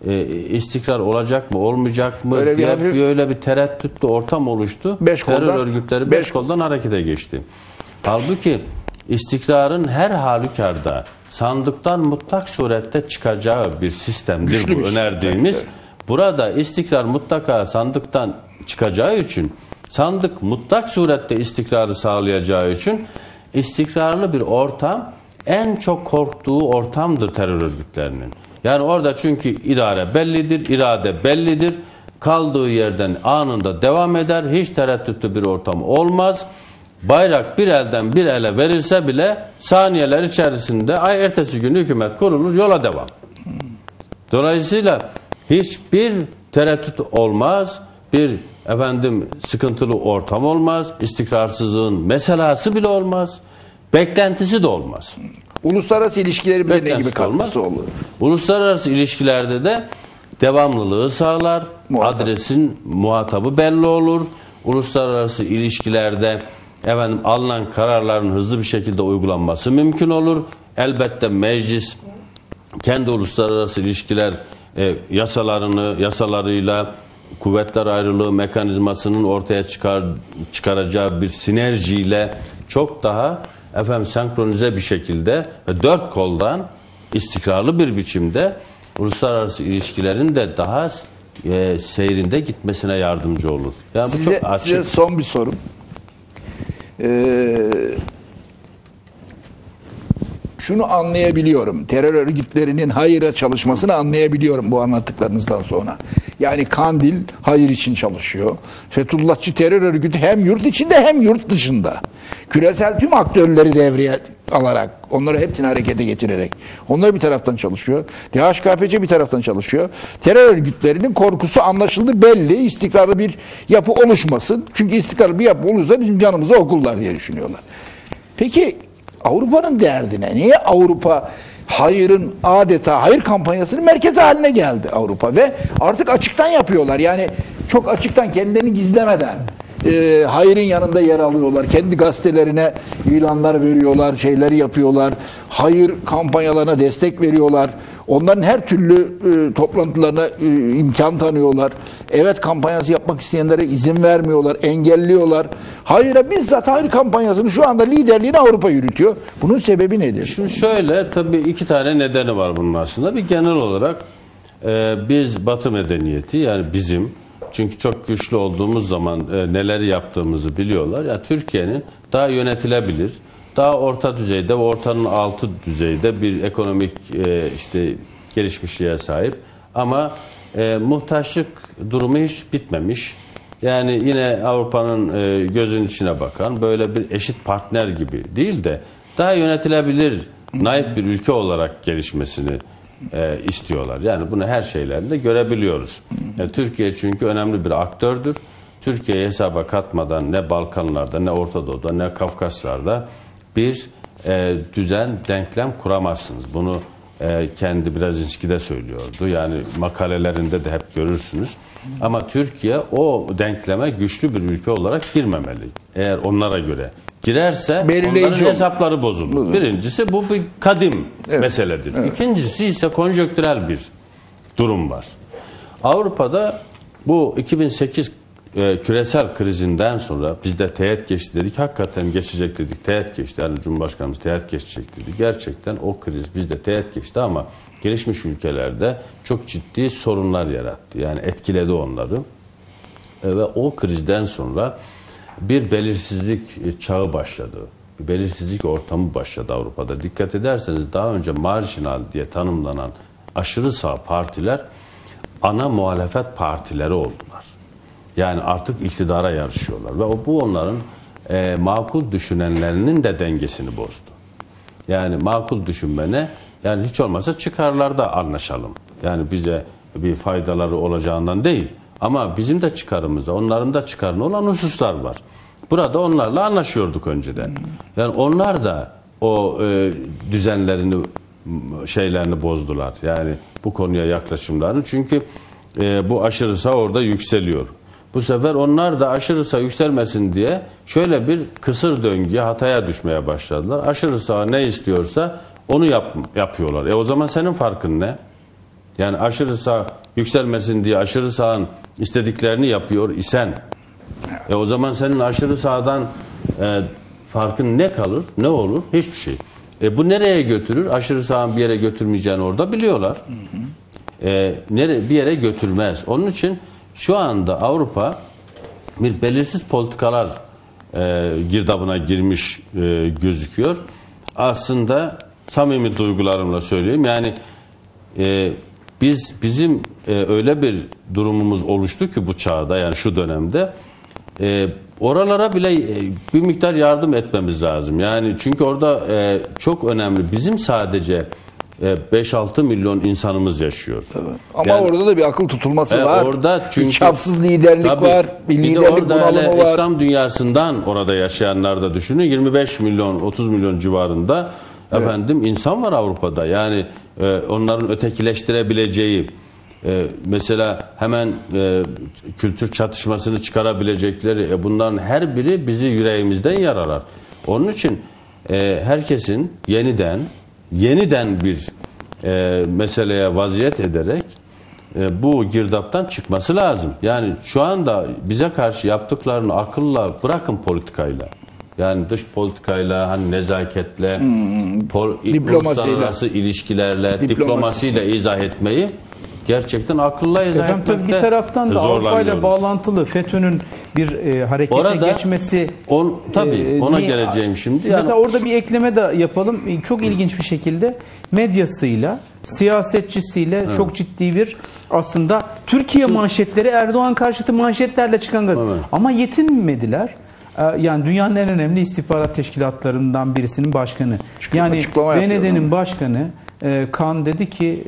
e, istikrar olacak mı olmayacak mı öyle diye bir, bir, öyle bir tereddütlü ortam oluştu. Beş Terör koldan, örgütleri beş koldan harekete geçti. Halbuki istikrarın her halükarda sandıktan mutlak surette çıkacağı bir sistemdir Güçlü bu bir önerdiğimiz. Şey. Burada istikrar mutlaka sandıktan çıkacağı için, sandık mutlak surette istikrarı sağlayacağı için istikrarlı bir ortam en çok korktuğu ortamdır terör örgütlerinin. Yani orada çünkü idare bellidir, irade bellidir. Kaldığı yerden anında devam eder. Hiç tereddütlü bir ortam olmaz. Bayrak bir elden bir ele verilse bile saniyeler içerisinde ay ertesi günü hükümet kurulur, yola devam. Dolayısıyla hiçbir tereddüt olmaz. Bir efendim sıkıntılı ortam olmaz. İstikrarsızlığın meselası bile olmaz. Beklentisi de olmaz. Uluslararası ilişkilerimize ne gibi katkısı olur? Uluslararası ilişkilerde de devamlılığı sağlar. Muhatap. Adresin muhatabı belli olur. Uluslararası ilişkilerde efendim, alınan kararların hızlı bir şekilde uygulanması mümkün olur. Elbette meclis kendi uluslararası ilişkiler e, yasalarını, yasalarıyla kuvvetler ayrılığı mekanizmasının ortaya çıkar, çıkaracağı bir sinerjiyle çok daha efendim senkronize bir şekilde ve dört koldan istikrarlı bir biçimde uluslararası ilişkilerin de daha e, seyrinde gitmesine yardımcı olur. Yani size, bu çok açık. Size son bir sorum. Ee, şunu anlayabiliyorum. Terör örgütlerinin hayıra çalışmasını anlayabiliyorum bu anlattıklarınızdan sonra. Yani Kandil hayır için çalışıyor. Fethullahçı terör örgütü hem yurt içinde hem yurt dışında. Küresel tüm aktörleri devreye alarak, onları hepsini harekete getirerek. Onlar bir taraftan çalışıyor. D H K P C bir taraftan çalışıyor. Terör örgütlerinin korkusu anlaşıldı, belli. İstikrarlı bir yapı oluşmasın. Çünkü istikrarlı bir yapı olursa bizim canımıza okurlar diye düşünüyorlar. Peki Avrupa'nın derdine? Niye Avrupa hayırın adeta hayır kampanyasının merkezi haline geldi Avrupa ve artık açıktan yapıyorlar. Yani çok açıktan, kendilerini gizlemeden e, hayırın yanında yer alıyorlar. Kendi gazetelerine ilanlar veriyorlar, şeyleri yapıyorlar. Hayır kampanyalarına destek veriyorlar. Onların her türlü e, toplantılarına e, imkan tanıyorlar. Evet kampanyası yapmak isteyenlere izin vermiyorlar, engelliyorlar. Hayır'a bizzat hayır kampanyasını şu anda liderliğini Avrupa yürütüyor. Bunun sebebi nedir? Şimdi şöyle, tabii iki tane nedeni var bunun aslında. Bir, genel olarak e, biz Batı medeniyeti, yani bizim, çünkü çok güçlü olduğumuz zaman e, neler yaptığımızı biliyorlar. Ya yani Türkiye'nin daha yönetilebilir, daha orta düzeyde ve ortanın altı düzeyde bir ekonomik e, işte gelişmişliğe sahip. Ama e, muhtaçlık durumu hiç bitmemiş. Yani yine Avrupa'nın e, gözünün içine bakan, böyle bir eşit partner gibi değil de daha yönetilebilir, naif bir ülke olarak gelişmesini e, istiyorlar. Yani bunu her şeylerinde görebiliyoruz. Yani Türkiye çünkü önemli bir aktördür. Türkiye'yi hesaba katmadan ne Balkanlarda, ne Orta Doğu'da, ne Kafkaslar'da bir e, düzen, denklem kuramazsınız. Bunu e, kendi Brezinski de söylüyordu. Yani makalelerinde de hep görürsünüz. Ama Türkiye o denkleme güçlü bir ülke olarak girmemeli. Eğer onlara göre girerse belirleyici onların hesapları bozulur. Birincisi bu bir kadim evet. meseledir. Evet. İkincisi ise konjonktürel bir durum var. Avrupa'da bu iki bin sekiz E, küresel krizinden sonra bizde teğet geçti dedik, hakikaten geçecek dedik, teğet geçti. Yani Cumhurbaşkanımız teğet geçecek dedi. Gerçekten o kriz bizde teğet geçti ama gelişmiş ülkelerde çok ciddi sorunlar yarattı. Yani etkiledi onları. E, ve o krizden sonra bir belirsizlik çağı başladı. Bir belirsizlik ortamı başladı Avrupa'da. Dikkat ederseniz daha önce marjinal diye tanımlanan aşırı sağ partiler ana muhalefet partileri oldular. Yani artık iktidara yarışıyorlar. Ve bu onların e, makul düşünenlerinin de dengesini bozdu. Yani makul düşünmene, yani hiç olmazsa çıkarlarda anlaşalım. Yani bize bir faydaları olacağından değil. Ama bizim de çıkarımıza, onların da çıkarına olan hususlar var. Burada onlarla anlaşıyorduk önceden. Yani onlar da o e, düzenlerini, şeylerini bozdular. Yani bu konuya yaklaşımlarını. Çünkü e, bu aşırı sağ orada yükseliyor. Bu sefer onlar da aşırı sağ yükselmesin diye şöyle bir kısır döngüye, hataya düşmeye başladılar. Aşırı sağ ne istiyorsa onu yap, yapıyorlar. E o zaman senin farkın ne? Yani aşırı sağ yükselmesin diye aşırı sağın istediklerini yapıyor isen, e o zaman senin aşırı sağdan e, farkın ne kalır, ne olur? Hiçbir şey. E bu nereye götürür? Aşırı sağın bir yere götürmeyeceğini orada biliyorlar. E, nere, bir yere götürmez. Onun için şu anda Avrupa bir belirsiz politikalar e, girdabına girmiş e, gözüküyor. Aslında samimi duygularımla söyleyeyim. Yani e, biz bizim e, öyle bir durumumuz oluştu ki bu çağda, yani şu dönemde e, oralara bile e, bir miktar yardım etmemiz lazım. Yani çünkü orada e, çok önemli. Bizim sadece beş altı milyon insanımız yaşıyor. Tabii. Ama yani, orada da bir akıl tutulması e, var. Orada çünkü çapsız liderlik tabii, var. Bir, bir liderlik bunalımı var. İslam dünyasından orada yaşayanlar da düşünün. yirmi beş milyon otuz milyon civarında evet. efendim insan var Avrupa'da. Yani e, onların ötekileştirebileceği e, mesela hemen e, kültür çatışmasını çıkarabilecekleri e, bunların her biri bizi yüreğimizden yaralar. Onun için e, herkesin yeniden yeniden bir e, meseleye vaziyet ederek e, bu girdaptan çıkması lazım. Yani şu anda bize karşı yaptıklarını akılla, bırakın politikayla. Yani dış politikayla, hani nezaketle, hmm, pol, diplomasiyle, ilişkilerle, diplomasiyle izah etmeyi. gerçekten akılla izah etmekte. Bir taraftan da Avrupa ile bağlantılı FETÖ'nün bir e, harekete orada, geçmesi on, tabii, e, ona niye, geleceğim şimdi. Yani, mesela orada bir ekleme de yapalım. Çok ilginç bir şekilde medyasıyla, siyasetçisiyle evet. çok ciddi bir aslında Türkiye manşetleri, Erdoğan karşıtı manşetlerle çıkan gazete. Evet. Ama yetinmediler. Yani dünyanın en önemli istihbarat teşkilatlarından birisinin başkanı. Çünkü yani B N D'nin başkanı Kan dedi ki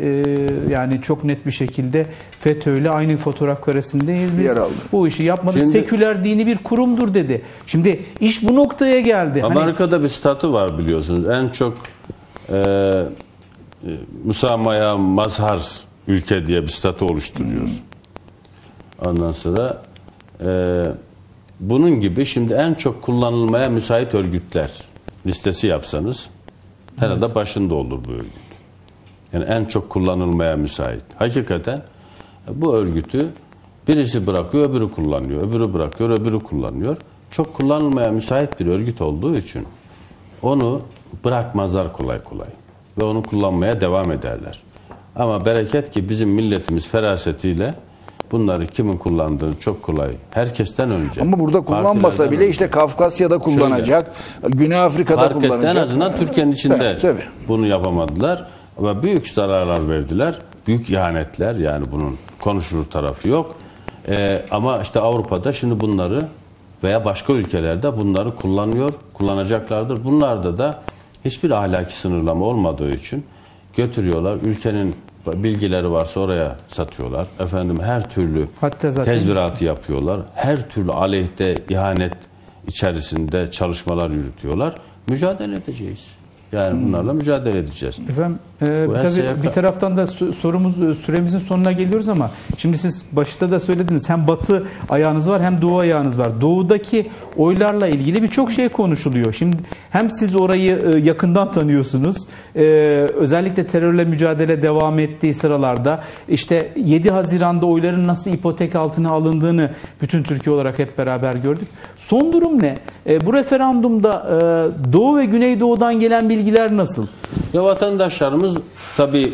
yani çok net bir şekilde FETÖ'yle aynı fotoğraf karesindeyiz. Biz bu işi yapmadık. Şimdi, seküler dini bir kurumdur dedi. Şimdi iş bu noktaya geldi. Amerika'da hani, bir statü var biliyorsunuz. En çok e, müsamaya mazhar ülke diye bir statü oluşturuyor. Ondan sonra eee bunun gibi şimdi en çok kullanılmaya müsait örgütler listesi yapsanız herhalde evet. başında olur bu örgüt. Yani en çok kullanılmaya müsait. Hakikaten bu örgütü birisi bırakıyor, öbürü kullanıyor. Öbürü bırakıyor, öbürü kullanıyor. Çok kullanılmaya müsait bir örgüt olduğu için onu bırakmazlar kolay kolay. Ve onu kullanmaya devam ederler. Ama bereket ki bizim milletimiz ferasetiyle bunları kimin kullandığını çok kolay. Herkesten önce. Ama burada kullanmasa bile önce. işte Kafkasya'da kullanacak, şöyle, Güney Afrika'da fark kullanacak. Fark en azından Türkiye'nin içinde tabii, tabii. bunu yapamadılar. Ama büyük zararlar verdiler. Büyük ihanetler, yani bunun konuşulur tarafı yok. Ee, ama işte Avrupa'da şimdi bunları veya başka ülkelerde bunları kullanıyor, kullanacaklardır. Bunlarda da hiçbir ahlaki sınırlama olmadığı için götürüyorlar. Ülkenin bilgileri varsa oraya satıyorlar. Efendim her türlü zaten... tezviratı yapıyorlar. Her türlü aleyhte, ihanet içerisinde çalışmalar yürütüyorlar. Mücadele edeceğiz. Yani bunlarla hmm. mücadele edeceğiz. Efendim e, tabii bir taraftan da sorumuz süremizin sonuna geliyoruz ama şimdi siz başta da söylediniz, hem batı ayağınız var hem doğu ayağınız var. Doğudaki oylarla ilgili birçok şey konuşuluyor. Şimdi hem siz orayı e, yakından tanıyorsunuz. E, özellikle terörle mücadele devam ettiği sıralarda işte yedi Haziran'da oyların nasıl ipotek altına alındığını bütün Türkiye olarak hep beraber gördük. Son durum ne? E, bu referandumda e, Doğu ve Güneydoğu'dan gelen bir bilgiler nasıl? Ya vatandaşlarımız tabii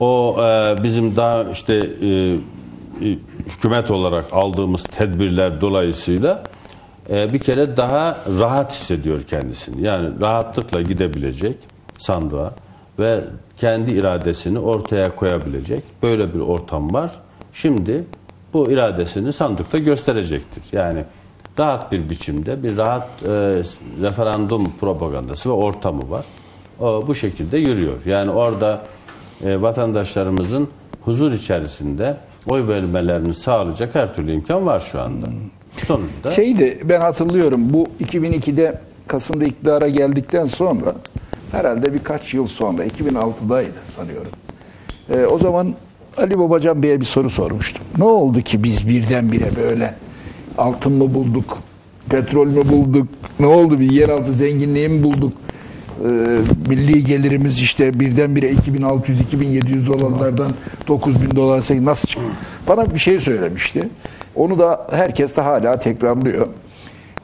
o e, bizim daha işte e, hükümet olarak aldığımız tedbirler dolayısıyla e, bir kere daha rahat hissediyor kendisini. Yani rahatlıkla gidebilecek sandığa ve kendi iradesini ortaya koyabilecek böyle bir ortam var. Şimdi bu iradesini sandıkta gösterecektir. Yani rahat bir biçimde bir rahat e, referandum propagandası ve ortamı var. O, bu şekilde yürüyor. Yani orada e, vatandaşlarımızın huzur içerisinde oy vermelerini sağlayacak her türlü imkan var şu anda. Sonuçta. Şeydi, ben hatırlıyorum, bu iki bin iki'de Kasım'da iktidara geldikten sonra herhalde birkaç yıl sonra iki bin altı'daydı sanıyorum. E, o zaman Ali Babacan Bey'e bir soru sormuştum. Ne oldu ki biz birdenbire böyle altın mı bulduk, petrol mü bulduk, ne oldu, bir yeraltı zenginliği mi bulduk, ee, milli gelirimiz işte birdenbire iki bin altı yüz iki bin yedi yüz dolarlardan dokuz bin dolara nasıl çıktı? Bana bir şey söylemişti, onu da herkes de hala tekrarlıyor.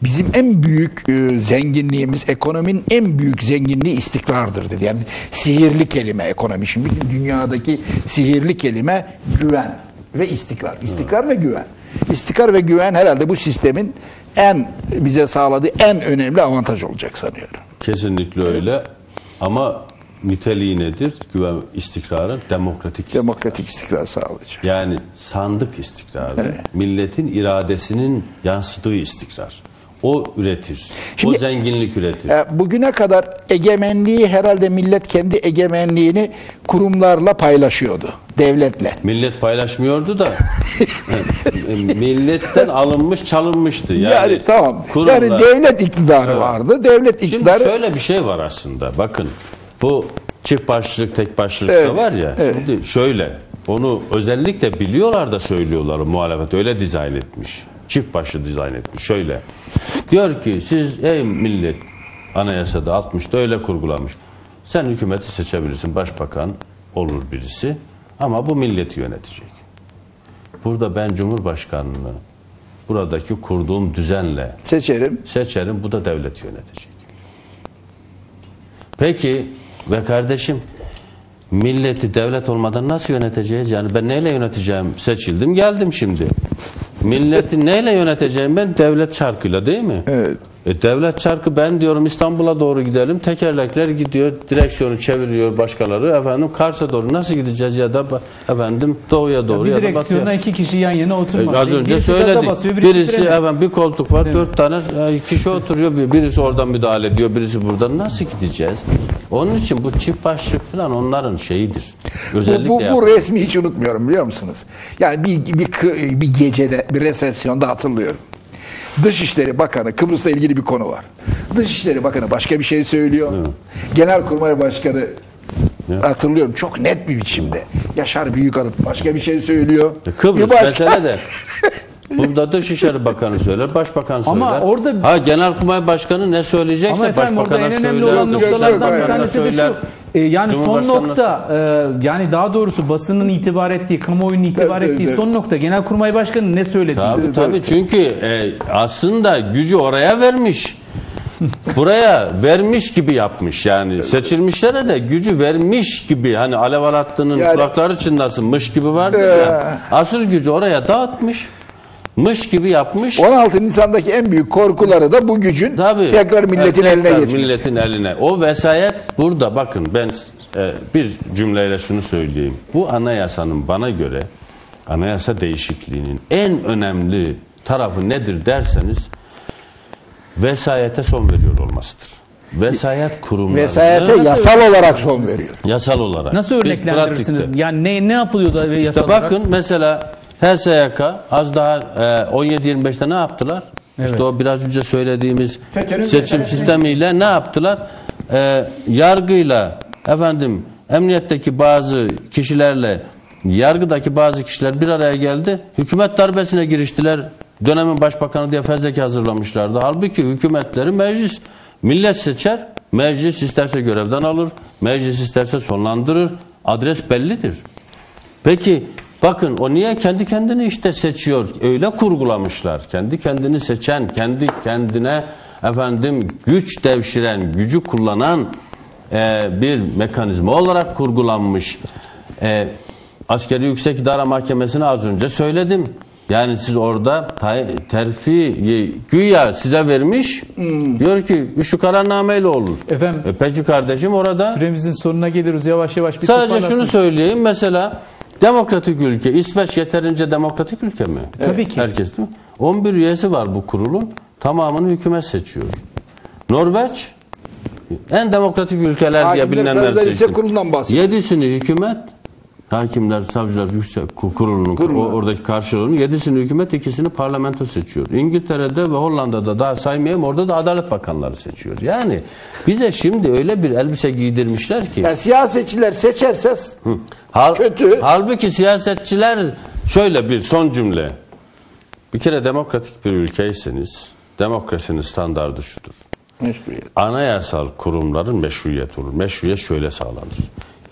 Bizim en büyük e, zenginliğimiz, ekonominin en büyük zenginliği istikrardır dedi. Yani sihirli kelime ekonomi. Şimdi dünyadaki sihirli kelime güven ve istikrar. İstikrar evet. ve güven. İstikrar ve güven herhalde bu sistemin en bize sağladığı en önemli avantaj olacak sanıyorum. Kesinlikle öyle. Ama niteliği nedir? Güven istikrarı demokratik istikrar. Demokratik istikrar sağlayacak. Yani sandık istikrarı, evet. milletin iradesinin yansıdığı istikrar. O üretir. Şimdi, o zenginlik üretir. E, bugüne kadar egemenliği herhalde millet kendi egemenliğini kurumlarla paylaşıyordu. Devletle. Millet paylaşmıyordu da milletten alınmış çalınmıştı. Yani, yani tamam. Kurumlar, yani devlet iktidarı evet. vardı. Devlet iktidarı. Şimdi şöyle bir şey var aslında. Bakın bu çift başlılık tek başlılık evet, da var ya. Evet. Şimdi şöyle, onu özellikle biliyorlar da söylüyorlar, muhalefet öyle dizayn etmiş. Çift başlı dizayn etmiş. Şöyle diyor ki, siz ey millet, anayasada altmış'ta öyle kurgulanmış. Sen hükümeti seçebilirsin. Başbakan olur birisi. Ama bu milleti yönetecek. Burada ben Cumhurbaşkanını buradaki kurduğum düzenle seçerim. Seçerim. Bu da devleti yönetecek. Peki ve kardeşim milleti devlet olmadan nasıl yöneteceğiz? Yani ben neyle yöneteceğim? Seçildim geldim şimdi. Milleti neyle yöneteceğim ben? Devlet çarkıyla, değil mi? Evet. E devlet çarkı, ben diyorum İstanbul'a doğru gidelim. Tekerlekler gidiyor, direksiyonu çeviriyor başkaları. Efendim Kars'a doğru nasıl gideceğiz ya da efendim doğuya doğru ya, ya da direksiyona iki kişi yan yana oturmaz. E az önce birisi söyledik. Basıyor, birisi birisi efendim, bir koltuk var, dört tane kişi oturuyor. Birisi oradan müdahale ediyor, birisi buradan. Nasıl gideceğiz? Onun için bu çift başlık falan onların şeyidir. Özellikle bu, bu, bu resmi hiç unutmuyorum, biliyor musunuz? Yani bir, bir, bir gecede, bir resepsiyonda hatırlıyorum. Dışişleri Bakanı, Kıbrıs'la ilgili bir konu var. Dışişleri Bakanı başka bir şey söylüyor. Evet. Genelkurmay Başkanı, evet, hatırlıyorum çok net bir biçimde. Yaşar Büyükanıt başka bir şey söylüyor. Kıbrıs başka... mesele de. Burada Dışişleri Bakanı söyler, Başbakan söyler. Ama orada ha, Genelkurmay Başkanı ne söyleyecekse efendim, Başbakan'a söyler. Ama efendim orada en önemli olan noktalardan bir tanesi de şu. E, yani son nokta, e, yani daha doğrusu basının itibar ettiği, kamuoyunun itibar tabii, ettiği tabii, son tabii. nokta. Genelkurmay Başkanı ne söyledi? Tabii tabii, çünkü e, aslında gücü oraya vermiş. Buraya vermiş gibi yapmış yani. Seçilmişlere de gücü vermiş gibi. Hani Alev Alatlı'nın yani, kulakları çınlasınmış gibi vardır ee... ya. Asıl gücü oraya dağıtmış. Mış gibi yapmış. on altı Nisan'daki en büyük korkuları da bu gücün tabii, tekrar milletin tekrar eline geçmesi. Milletin eline. O vesayet burada. Bakın ben e, bir cümleyle şunu söyleyeyim. Bu anayasanın bana göre, anayasa değişikliğinin en önemli tarafı nedir derseniz, vesayete son veriyor olmasıdır. Vesayet kurumları. Vesayete yasal olarak son veriyor. Yasal olarak. Nasıl örneklendirirsiniz? Yani ne, ne yapılıyor da yasal işte bakın, olarak? Mesela H S Y K az daha e, on yedi yirmi beş'te ne yaptılar? Evet. İşte o biraz önce söylediğimiz FETÖ'nün seçim sistemiyle ne yaptılar? E, yargıyla efendim emniyetteki bazı kişilerle yargıdaki bazı kişiler bir araya geldi. Hükümet darbesine giriştiler. Dönemin başbakanı diye fezleke hazırlamışlardı. Halbuki hükümetleri meclis, millet seçer. Meclis isterse görevden alır. Meclis isterse sonlandırır. Adres bellidir. Peki bakın, o niye kendi kendini işte seçiyor? Öyle kurgulamışlar. Kendi kendini seçen, kendi kendine efendim güç devşiren, gücü kullanan e, bir mekanizma olarak kurgulanmış. E, Askeri Yüksek İdara Mahkemesi'ne az önce söyledim. Yani siz orada terfi güya size vermiş, hmm. diyor ki şu kararnameyle olur. Efendim, e, peki kardeşim orada. Süremizin sonuna geliriz yavaş yavaş. Bir sadece şunu söyleyeyim mesela. Demokratik ülke, İsveç yeterince demokratik ülke mi? Tabii ki. Herkes değil mi? on bir üyesi var bu kurulun. Tamamını hükümet seçiyor. Norveç en demokratik ülkeler hakimler, diye bilinenler seçti. yedisini hükümet, hakimler, savcılar yüksek kurulunun Kurulu. oradaki karşılığını, yedisini hükümet, ikisini parlamento seçiyor. İngiltere'de ve Hollanda'da daha saymayayım, orada da adalet bakanları seçiyor. Yani bize şimdi öyle bir elbise giydirmişler ki. Ya siyasetçiler seçerse Hal, kötü. Halbuki siyasetçiler şöyle bir son cümle. Bir kere demokratik bir ülkeyseniz demokrasinin standardı şudur. Meşruiyet. Anayasal kurumların meşruiyeti olur. Meşruiyet şöyle sağlanır.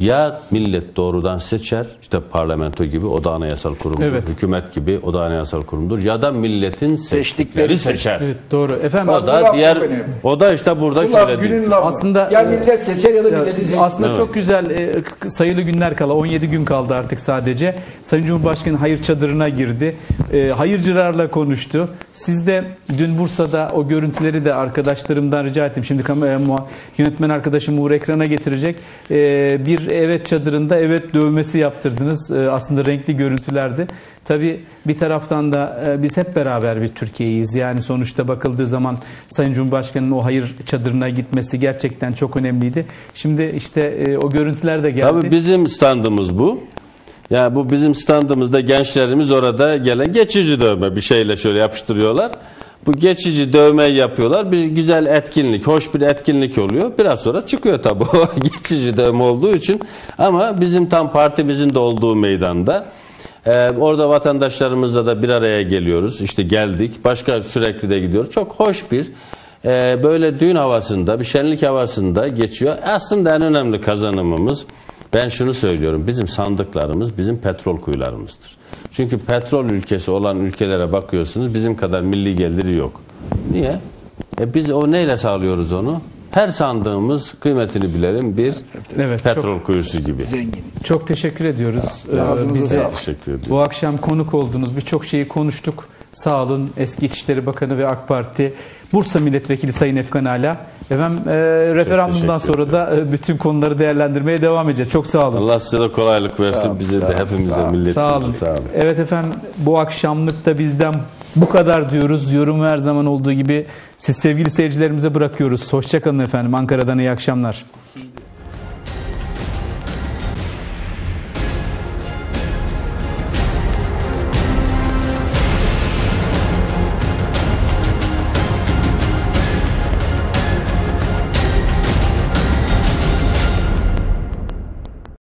Ya millet doğrudan seçer, işte parlamento gibi, o da anayasal kurumdur. Evet. Hükümet gibi, o da anayasal kurumdur. Ya da milletin seçtikleri seçer. Evet, doğru. Efendim, o da diğer, o da işte burada söylediğim. Aslında ya millet seçer ya da milletin seçtikleri. Aslında evet, çok güzel e, sayılı günler kala, on yedi gün kaldı artık sadece. Sayın Cumhurbaşkanı hayır çadırına girdi. E, hayırcılarla konuştu. Siz de dün Bursa'da o görüntüleri de arkadaşlarımdan rica ettim. Şimdi yönetmen arkadaşım Uğur ekrana getirecek. E, bir evet çadırında evet dövmesi yaptırdınız. Aslında renkli görüntülerdi. Tabii bir taraftan da biz hep beraber bir Türkiye'yiz. Yani sonuçta bakıldığı zaman Sayın Cumhurbaşkanı'nın o hayır çadırına gitmesi gerçekten çok önemliydi. Şimdi işte o görüntüler de geldi. Tabii bizim standımız bu. Yani bu bizim standımızda gençlerimiz orada gelen geçici dövme bir şeyle şöyle yapıştırıyorlar. Bu geçici dövmeyi yapıyorlar. Bir güzel etkinlik, hoş bir etkinlik oluyor. Biraz sonra çıkıyor tabii o geçici dövme olduğu için. Ama bizim tam partimizin de olduğu meydanda. Ee, orada vatandaşlarımızla da bir araya geliyoruz. İşte geldik. Başka sürekli de gidiyoruz. Çok hoş bir e, böyle düğün havasında, bir şenlik havasında geçiyor. Aslında en önemli kazanımımız, ben şunu söylüyorum. Bizim sandıklarımız, bizim petrol kuyularımızdır. Çünkü petrol ülkesi olan ülkelere bakıyorsunuz, bizim kadar milli geliri yok. Niye? E biz o neyle sağlıyoruz onu? her sandığımız, kıymetini bilelim, bir evet, petrol çok, kuyusu gibi. Zengin. Çok teşekkür ediyoruz. Ee, bize teşekkür bu akşam konuk olduğunuz birçok şeyi konuştuk. Sağ olun eski İçişleri Bakanı ve AK Parti Bursa Milletvekili Sayın Efkan Ala. Efendim e, referandumdan sonra da e, bütün konuları değerlendirmeye devam edeceğiz. Çok sağ olun. Allah size de kolaylık versin. Ol, bize de hepimize, sağ milletimize sağ olun. Sağ olun. Evet efendim, bu akşamlık da bizden bu kadar diyoruz. Yorumu her zaman olduğu gibi siz sevgili seyircilerimize bırakıyoruz. Hoşçakalın efendim. Ankara'dan iyi akşamlar.